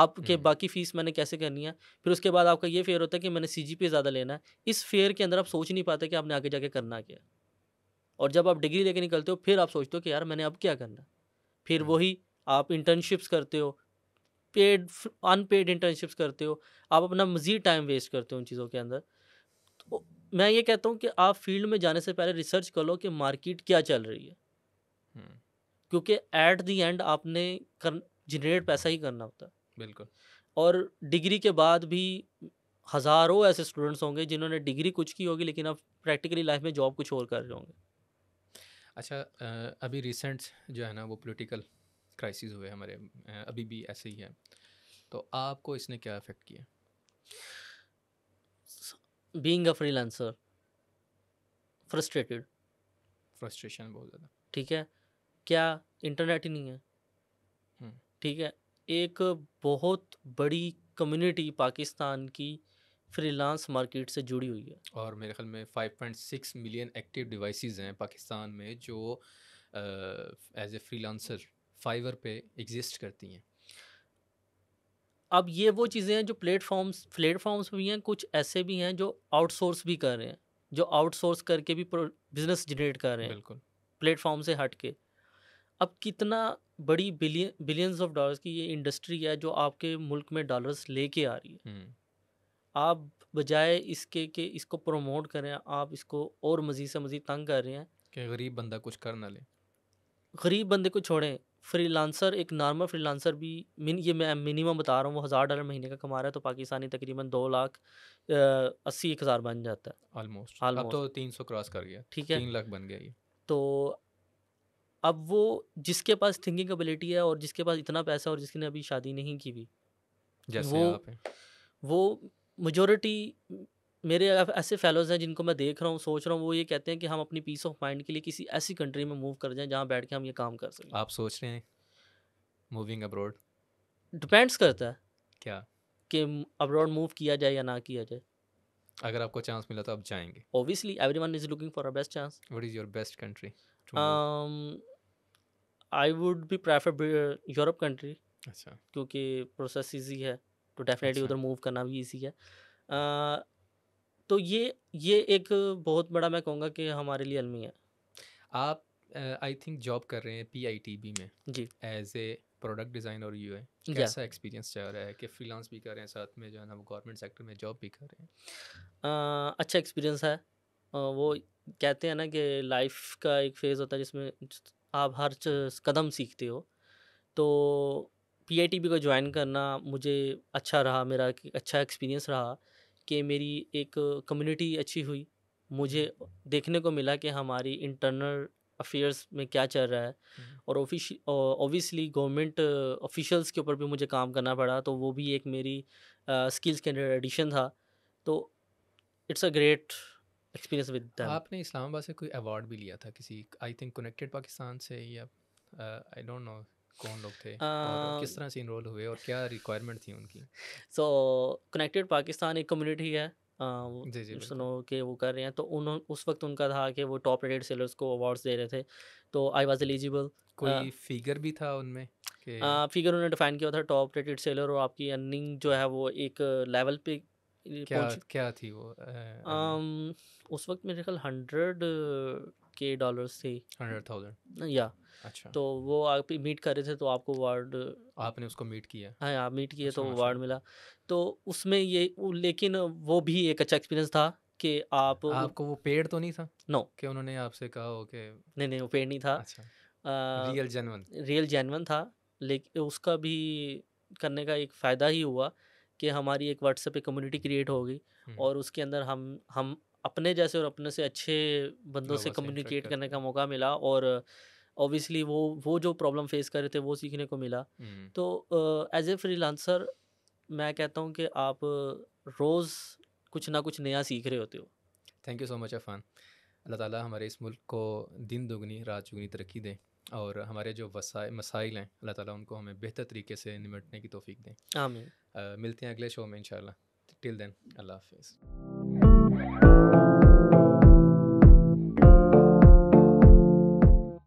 आपके, बाकी फ़ीस मैंने कैसे करनी है। फिर उसके बाद आपका ये फेयर होता है कि मैंने CGPA ज़्यादा लेना है। इस फेयर के अंदर आप सोच नहीं पाते कि आपने आगे जाके करना क्या। और जब आप डिग्री लेके निकलते हो फिर आप सोचते हो कि यार मैंने अब क्या करना है। फिर वही आप इंटर्नशिप्स करते हो, पेड अनपेड इंटर्नशिप्स करते हो, आप अपना मज़ीद टाइम वेस्ट करते हो उन चीज़ों के अंदर। तो मैं ये कहता हूँ कि आप फील्ड में जाने से पहले रिसर्च कर लो कि मार्केट क्या चल रही है, क्योंकि एट दी एंड आपने जनरेट पैसा ही करना होता है। बिल्कुल। और डिग्री के बाद भी हज़ारों ऐसे स्टूडेंट्स होंगे जिन्होंने डिग्री कुछ की होगी लेकिन अब प्रैक्टिकली लाइफ में जॉब कुछ और कर रहे होंगे। अच्छा, अभी रिसेंट जो है ना वो पॉलिटिकल क्राइसिस हुए हमारे, अभी भी ऐसे ही है, तो आपको इसने क्या अफेक्ट किया? Being a freelancer frustrated, frustration बहुत ज़्यादा, ठीक है। क्या इंटरनेट ही नहीं है, ठीक है। एक बहुत बड़ी कम्युनिटी पाकिस्तान की फ्रीलांस मार्केट से जुड़ी हुई है, और मेरे ख्याल में 5.6 मिलियन एक्टिव डिवाइसेस हैं पाकिस्तान में जो एज ए फ्रीलांसर फाइवर पे एग्जिस्ट करती हैं। अब ये वो चीज़ें हैं जो प्लेटफॉर्म्स भी हैं, कुछ ऐसे भी हैं जो आउटसोर्स भी कर रहे हैं, जो आउटसोर्स करके भी बिजनेस जनरेट कर रहे हैं, बिल्कुल प्लेटफॉर्म से हट के। अब कितना बड़ी बिलियंस ऑफ डॉलर्स की ये इंडस्ट्री है जो आपके मुल्क में डॉलर्स लेके आ रही है। आप बजाय इसके कि इसको प्रमोट करें, आप इसको और मज़ीद से मज़ीद तंग कर रहे हैं कि गरीब बंदा कुछ कर ना ले। गरीब बंदे को छोड़ें, फ्रीलांसर, एक नॉर्मल फ्रीलांसर भी ये मैं मिनिमम बता रहा हूँ, वो $1000 महीने का कमा रहा है तो पाकिस्तानी तकरीबन 2,80,000 बन जाता है ऑलमोस्ट। अब तो 300 क्रॉस कर गया, ठीक है, 3 लाख बन गया ये। तो अब वो जिसके पास थिंकिंग एबिलिटी है और जिसके पास इतना पैसा है और जिसने अभी शादी नहीं की भी, जैसे वो मेजॉरिटी मेरे ऐसे फेलोज़ हैं जिनको मैं देख रहा हूँ, सोच रहा हूँ, वो ये कहते हैं कि हम अपनी पीस ऑफ माइंड के लिए किसी ऐसी कंट्री में मूव कर जाएं जहाँ बैठ के हम ये काम कर सकें। आप सोच रहे हैं मूविंग अब्रॉड? डिपेंड्स करता है क्या कि अब्रॉड मूव किया जाए या ना किया जाए। अगर आपको चांस मिला तो आप जाएंगे? Obviously, everyone is looking for a best chance. What is your best country? I would be prefer Europe country. अच्छा। क्योंकि प्रोसेस ईजी है तो डेफिनेटली उधर मूव करना भी ईजी है। तो ये एक बहुत बड़ा मैं कहूँगा कि हमारे लिए अलमी है। आप आई थिंक जॉब कर रहे हैं PITB में जी, एज ए प्रोडक्ट डिज़ाइनर और यूआई। कैसा एक्सपीरियंस चाह रहा है कि फ्रीलांस भी कर रहे हैं साथ में जो है ना वो गवर्नमेंट सेक्टर में जॉब भी कर रहे हैं? अच्छा एक्सपीरियंस है। वो कहते हैं ना कि लाइफ का एक फेज़ होता है जिसमें आप हर कदम सीखते हो, तो PITB को ज्वाइन करना मुझे अच्छा रहा, मेरा अच्छा एक्सपीरियंस रहा कि मेरी एक कम्युनिटी अच्छी हुई, मुझे देखने को मिला कि हमारी इंटरनल अफेयर्स में क्या चल रहा है, और ऑब्वियसली गवर्नमेंट ऑफिशियल्स के ऊपर भी मुझे काम करना पड़ा, तो वो भी एक मेरी स्किल्स के एडिशन था। तो it's a great experience with them. आपने इस्लामाबाद से कोई अवार्ड भी लिया था किसी, आई थिंक कनेक्टेड पाकिस्तान से, या आई डोंट नो कौन लोग थे और किस तरह से इनरोल हुए और क्या रिक्वायरमेंट थी उनकी? सो कनेक्टेड पाकिस्तान एक कम्युनिटी है सुनो के वो कर रहे हैं, तो उन्होंने उस वक्त उनका था कि वो टॉप रेटेड सेलर्स को अवार्ड्स दे रहे थे, तो आई वाज एलिजिबल। कोई फिगर भी था उनमें? फिगर उन्होंने डिफाइन किया था टॉप रेटेड सेलर, और आपकी अर्निंग जो है वो एक लेवल पे क्या थी वो? उस वक्त मेरे ख्याल 100K डॉलर्स थी, 100,000 या। अच्छा, तो वो आप मीट कर रहे थे तो आपको अवार्ड, आपने उसको मीट किया? हाँ, आप मीट किए तो अवार्ड मिला। तो उसमें ये लेकिन वो भी एक अच्छा एक्सपीरियंस था कि आपको वो पेड़ तो नहीं था? नो, कि उन्होंने आपसे कहा हो कि नहीं, वो पेड़ नहीं था। अच्छा, रियल जेन्युइन था। लेकिन उसका भी करने का एक फ़ायदा ही हुआ कि हमारी एक व्हाट्सएप पे कम्युनिटी क्रिएट हो गई, और उसके अंदर हम अपने जैसे और अपने से अच्छे बंदों से कम्युनिकेट करने का मौका मिला, और ऑब्वियसली वो जो प्रॉब्लम फेस कर रहे थे वो सीखने को मिला। तो एज ए फ्रीलांसर मैं कहता हूँ कि आप रोज़ कुछ ना कुछ नया सीख रहे होते हो। Thank you so much Affan. अल्लाह ताला हमारे इस मुल्क को दिन दोगुनी रात चौगुनी तरक्की दें, और हमारे जो मसाइल हैं अल्लाह ताला उनको हमें बेहतर तरीके से निमटने की तौफीक दें। आमीन। मिलते हैं अगले शो में इंशाल्लाह। टिल देन, अल्लाह हाफ़िज़।